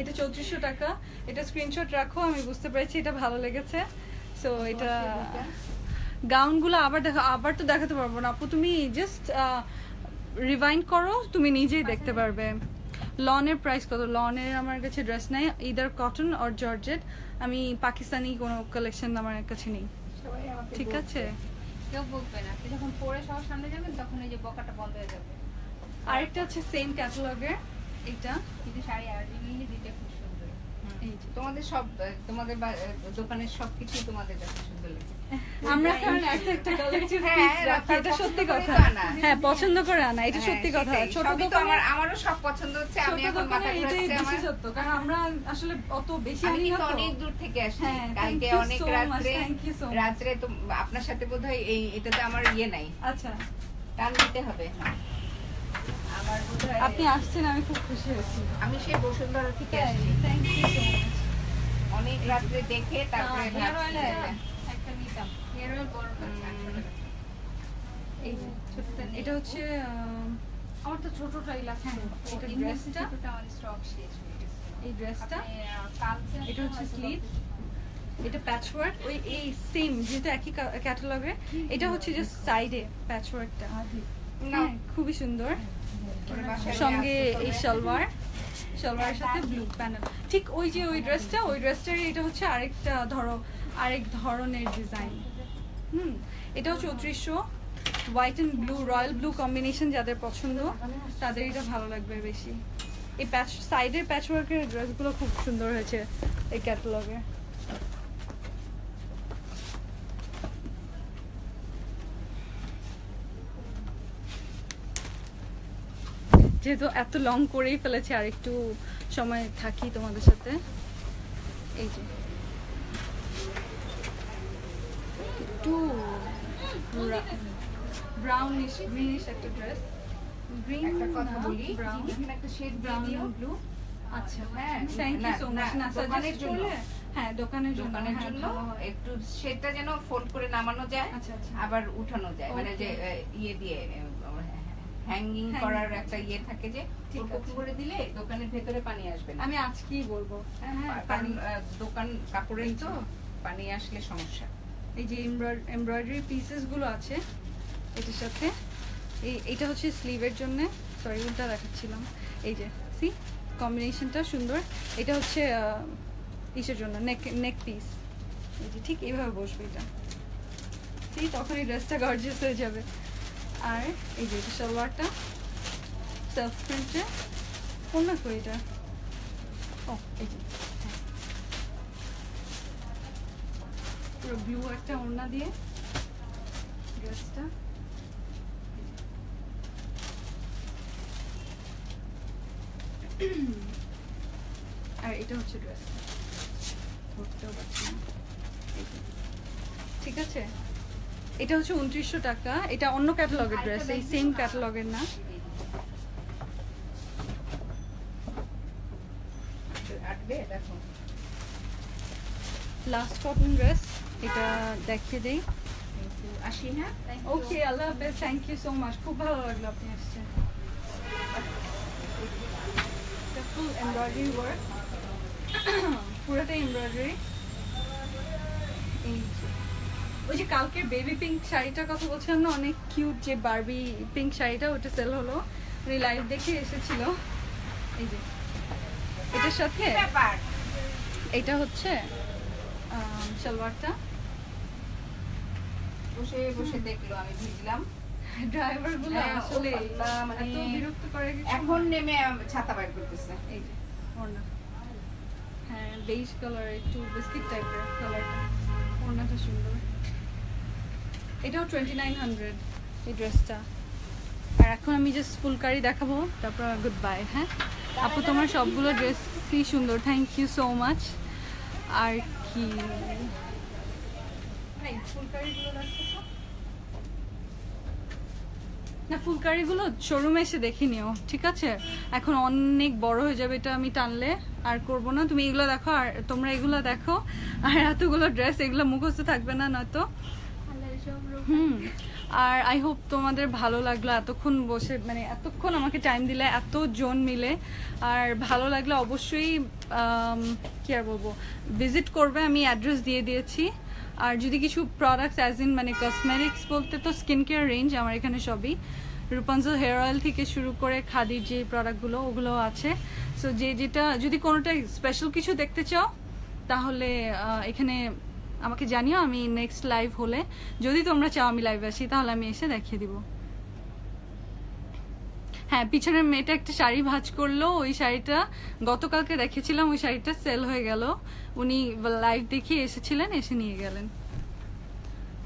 এটা চৌত্রিশশো টাকা। এটা স্ক্রিনশট রাখো, আমি বুঝতে পেরেছি এটা ভালো লেগেছে। সো এটা গাউনগুলো আবার দেখো, আবার তো দেখাতে পারবো না আপু, তুমি জাস্ট রিভাইন্ড করো, তুমি নিজেই দেখতে পারবে। লনের প্রাইস কত? লনের আমার কাছে ড্রেস নাই, ইদার কটন অর জর্জেট। আমি পাকিস্তানি কোনো কালেকশন আমার কাছে নেই। ঠিক আছে, কেউ বলবে না, যখন পরে সবার সামনে যাবেন তখন এই যে বকাটা বন্ধ হয়ে যাবে। আরেকটা হচ্ছে সেম ক্যাটালগের, এটা কিন্তু শাড়ি আর জিনিস দিতে খুব সুন্দর। এই যে তোমাদের সব, তোমাদের দোকানের সবকিছু তোমাদের কাছে সুন্দর লাগে। আমরা কারণ একটা একটা কালেকশন, হ্যাঁ এটা সত্যি কথা না, হ্যাঁ পছন্দ করে আনা, এটা সত্যি কথা। ছোট তো আমার, আমারও সব পছন্দ হচ্ছে। আমি এখন মাথা ঘুরছে আমার সত্য, কারণ আমরা আসলে অত বেশি আমি তো অনেক দূর থেকে আসি, কালকে অনেক রাতে রাতে তো আপনার সাথে বোধহয় এই এটাতে আমার ইয়ে নাই। আচ্ছা, টান দিতে হবে। আমার বোধহয় আপনি আসছেন, আমি খুব খুশি হয়েছি। আমি সেই বসুন্ধরা থেকে আসছি। Thank you so much. অনেক রাতে দেখে তারপরে এটা হচ্ছে আমার তো ছোটটাই লাগছে। এটা ড্রেসটা ছোটটা আমার স্টক শেষ। এই ড্রেসটা কালকে, এটা হচ্ছে স্লিভ, এটা প্যাচওয়ার্ক, ওই এই সেম যেটা একই ক্যাটালগে। এটা হচ্ছে যে সাইডে প্যাচওয়ার্কটা, না খুবই সুন্দর। সঙ্গে এই সালোয়ার, সালোয়ারের সাথে ব্লু প্যানেল, ঠিক ওই যে ওই ড্রেসটা, ওই ড্রেসটার এটা হচ্ছে আরেকটা ধরো, আরেক ধরনের ডিজাইন। হুম, এটাও চৌত্রিশশো। White and blue, royal blue combination যাদের পছন্দ তাদের এটা ভালো লাগবে বেশি। এই প্যাচ সাইডের প্যাচওয়ার্কের ড্রেসগুলো খুব সুন্দর হয়েছে এই ক্যাটালগে। যেহেতু এত লং করেই ফেলেছি, আর একটু সময় থাকি তোমাদের সাথে। এই যে ব্রাউনিশ গ্রিনিশ একটা ড্রেস, গ্রিন একটা কথা বলি, এখানে একটা শেড ব্রাউন আর ব্লু। আচ্ছা, হ্যাঁ থ্যাঙ্ক ইউ সো মাচ। না সাজেস্ট করলে, হ্যাঁ দোকানের জন্য, দোকানের জন্য একটু শেডটা যেন ফোল্ড করে নামানো যায়, আবার উঠানো যায়, মানে যে ইয়ে দিয়ে হ্যাঙ্গিং করার একটা ইয়ে থাকে, যে ওপরে করে দিলে দোকানের ভেতরে পানি আসবে না। আমি আজকেই বলবো, কারণ দোকান কাপড়ের তো পানি আসলে সমস্যা। এই যে এমব্রয়ডারি পিসেস গুলো আছে এটার সাথে। এই এটা হচ্ছে স্লিভের জন্য, সরি উল্টা দেখাচ্ছিলাম। এই যে সি কম্বিনেশনটা সুন্দর। এটা হচ্ছে ইসের জন্য, নেক নেক পিস। এই যে ঠিক এইভাবে বসবে এটা, সি তখনই ড্রেসটা গর্জিয়াস হয়ে যাবে। আর এই যে সালোয়ারটা সেলফ প্রিন্টে, কোনটা কই এটা? ও এই যে পুরো ব্লু একটা ওড়না দিয়ে ড্রেসটা। আর এটা হচ্ছে ড্রেস, ঠিক আছে। এটা হচ্ছে উনত্রিশশো টাকা, এটা অন্য ক্যাটালগের ড্রেস, এই সেম ক্যাটালগের না। লাস্ট কটন ড্রেস, এটা দেখতে দেই। আসি হ্যাঁ, ওকে আল্লাহ হাফেজ, থ্যাংক ইউ সো মাচ, খুব ভালো লাগলো আপনি আসছেন। ফুল এমব্রয়ডারি ওয়ার্ক, পুরোটাই এমব্রয়ডারি। ওই যে কালকে বেবি পিঙ্ক শাড়িটার কথা বলছিলাম না, অনেক কিউট যে বারবি পিঙ্ক শাড়িটা, ওটা সেল হলো, উনি লাইভ দেখে এসেছিল। এই যে এটার সাথে এটা হচ্ছে সালোয়ারটা, বসে বসে দেখলো, আমি ভিজলাম। ড্রাইভার গুলো আসলে মানে এত বিরক্ত করে, এখন নেমে ছাতা বাইর করতেছে। এই যে ওড়না, হ্যাঁ বেজ কালার, একটু বিস্কিট টাইপের কালারটা, ওড়নাটা সুন্দর। এটাও টোয়েন্টি নাইন হান্ড্রেড এই ড্রেসটা। আর এখন আমি জাস্ট ফুলকারি দেখাবো, তারপর গুড বাই। হ্যাঁ আপু, তোমার সবগুলো ড্রেসই সুন্দর, থ্যাংক ইউ সো মাচ। আর কি না, ফুলকারিগুলো শোরুমে এসে দেখে নিও, ঠিক আছে? এখন অনেক বড় হয়ে যাবে, এটা আমি টানলে আর করবো না। তুমি এগুলো দেখো, আর তোমরা এগুলো দেখো, আর এতগুলো ড্রেস, এগুলো মুখস্থ থাকবে না নয়তো। হুম, আর আই হোপ তোমাদের ভালো লাগলো, এতক্ষণ বসে মানে এতক্ষণ আমাকে টাইম দিলে এতজন মিলে, আর ভালো লাগলে অবশ্যই কি আর বলবো, ভিজিট করবে, আমি অ্যাড্রেস দিয়ে দিয়েছি। আর যদি কিছু প্রোডাক্টস অ্যাজ ইন মানে কসমেটিক্স বলতে তো স্কিন কেয়ার রেঞ্জ আমার এখানে সবই, রূপাঞ্জল হেয়ার অয়েল থেকে শুরু করে খাদির যে প্রোডাক্টগুলো ওগুলো আছে। সো যে যেটা যদি কোনোটা স্পেশাল কিছু দেখতে চাও তাহলে এখানে আমাকে জানিও, আমি নেক্সট লাইভ হলে যদি তোমরা চাও আমি লাইভে আসি তাহলে আমি এসে দেখিয়ে দিব। হ্যাঁ, পিছনের মেয়েটা একটা শাড়ি ভাঁজ করলো, ওই শাড়িটা গতকালকে দেখেছিলাম, ওই শাড়িটা সেল হয়ে গেল, উনি লাইভ দেখে এসেছিলেন, এসে নিয়ে গেলেন।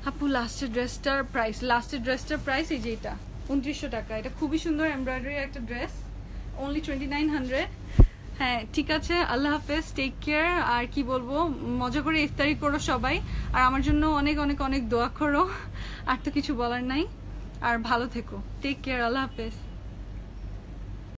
আপু লাস্টের ড্রেসটার প্রাইস, লাস্টের ড্রেসটার প্রাইস এই যে এটা উনত্রিশশো টাকা, এটা খুবই সুন্দর এমব্রয়ডারি একটা dress, only twenty nine hundred. হ্যাঁ ঠিক আছে, আল্লাহ হাফেজ, টেক কেয়ার। আর কি বলবো, মজা করে ইফতারি করো সবাই, আর আমার জন্য অনেক অনেক অনেক দোয়া করো, আর তো কিছু বলার নাই। আর ভালো থেকো, টেক কেয়ার, আল্লাহ হাফেজ।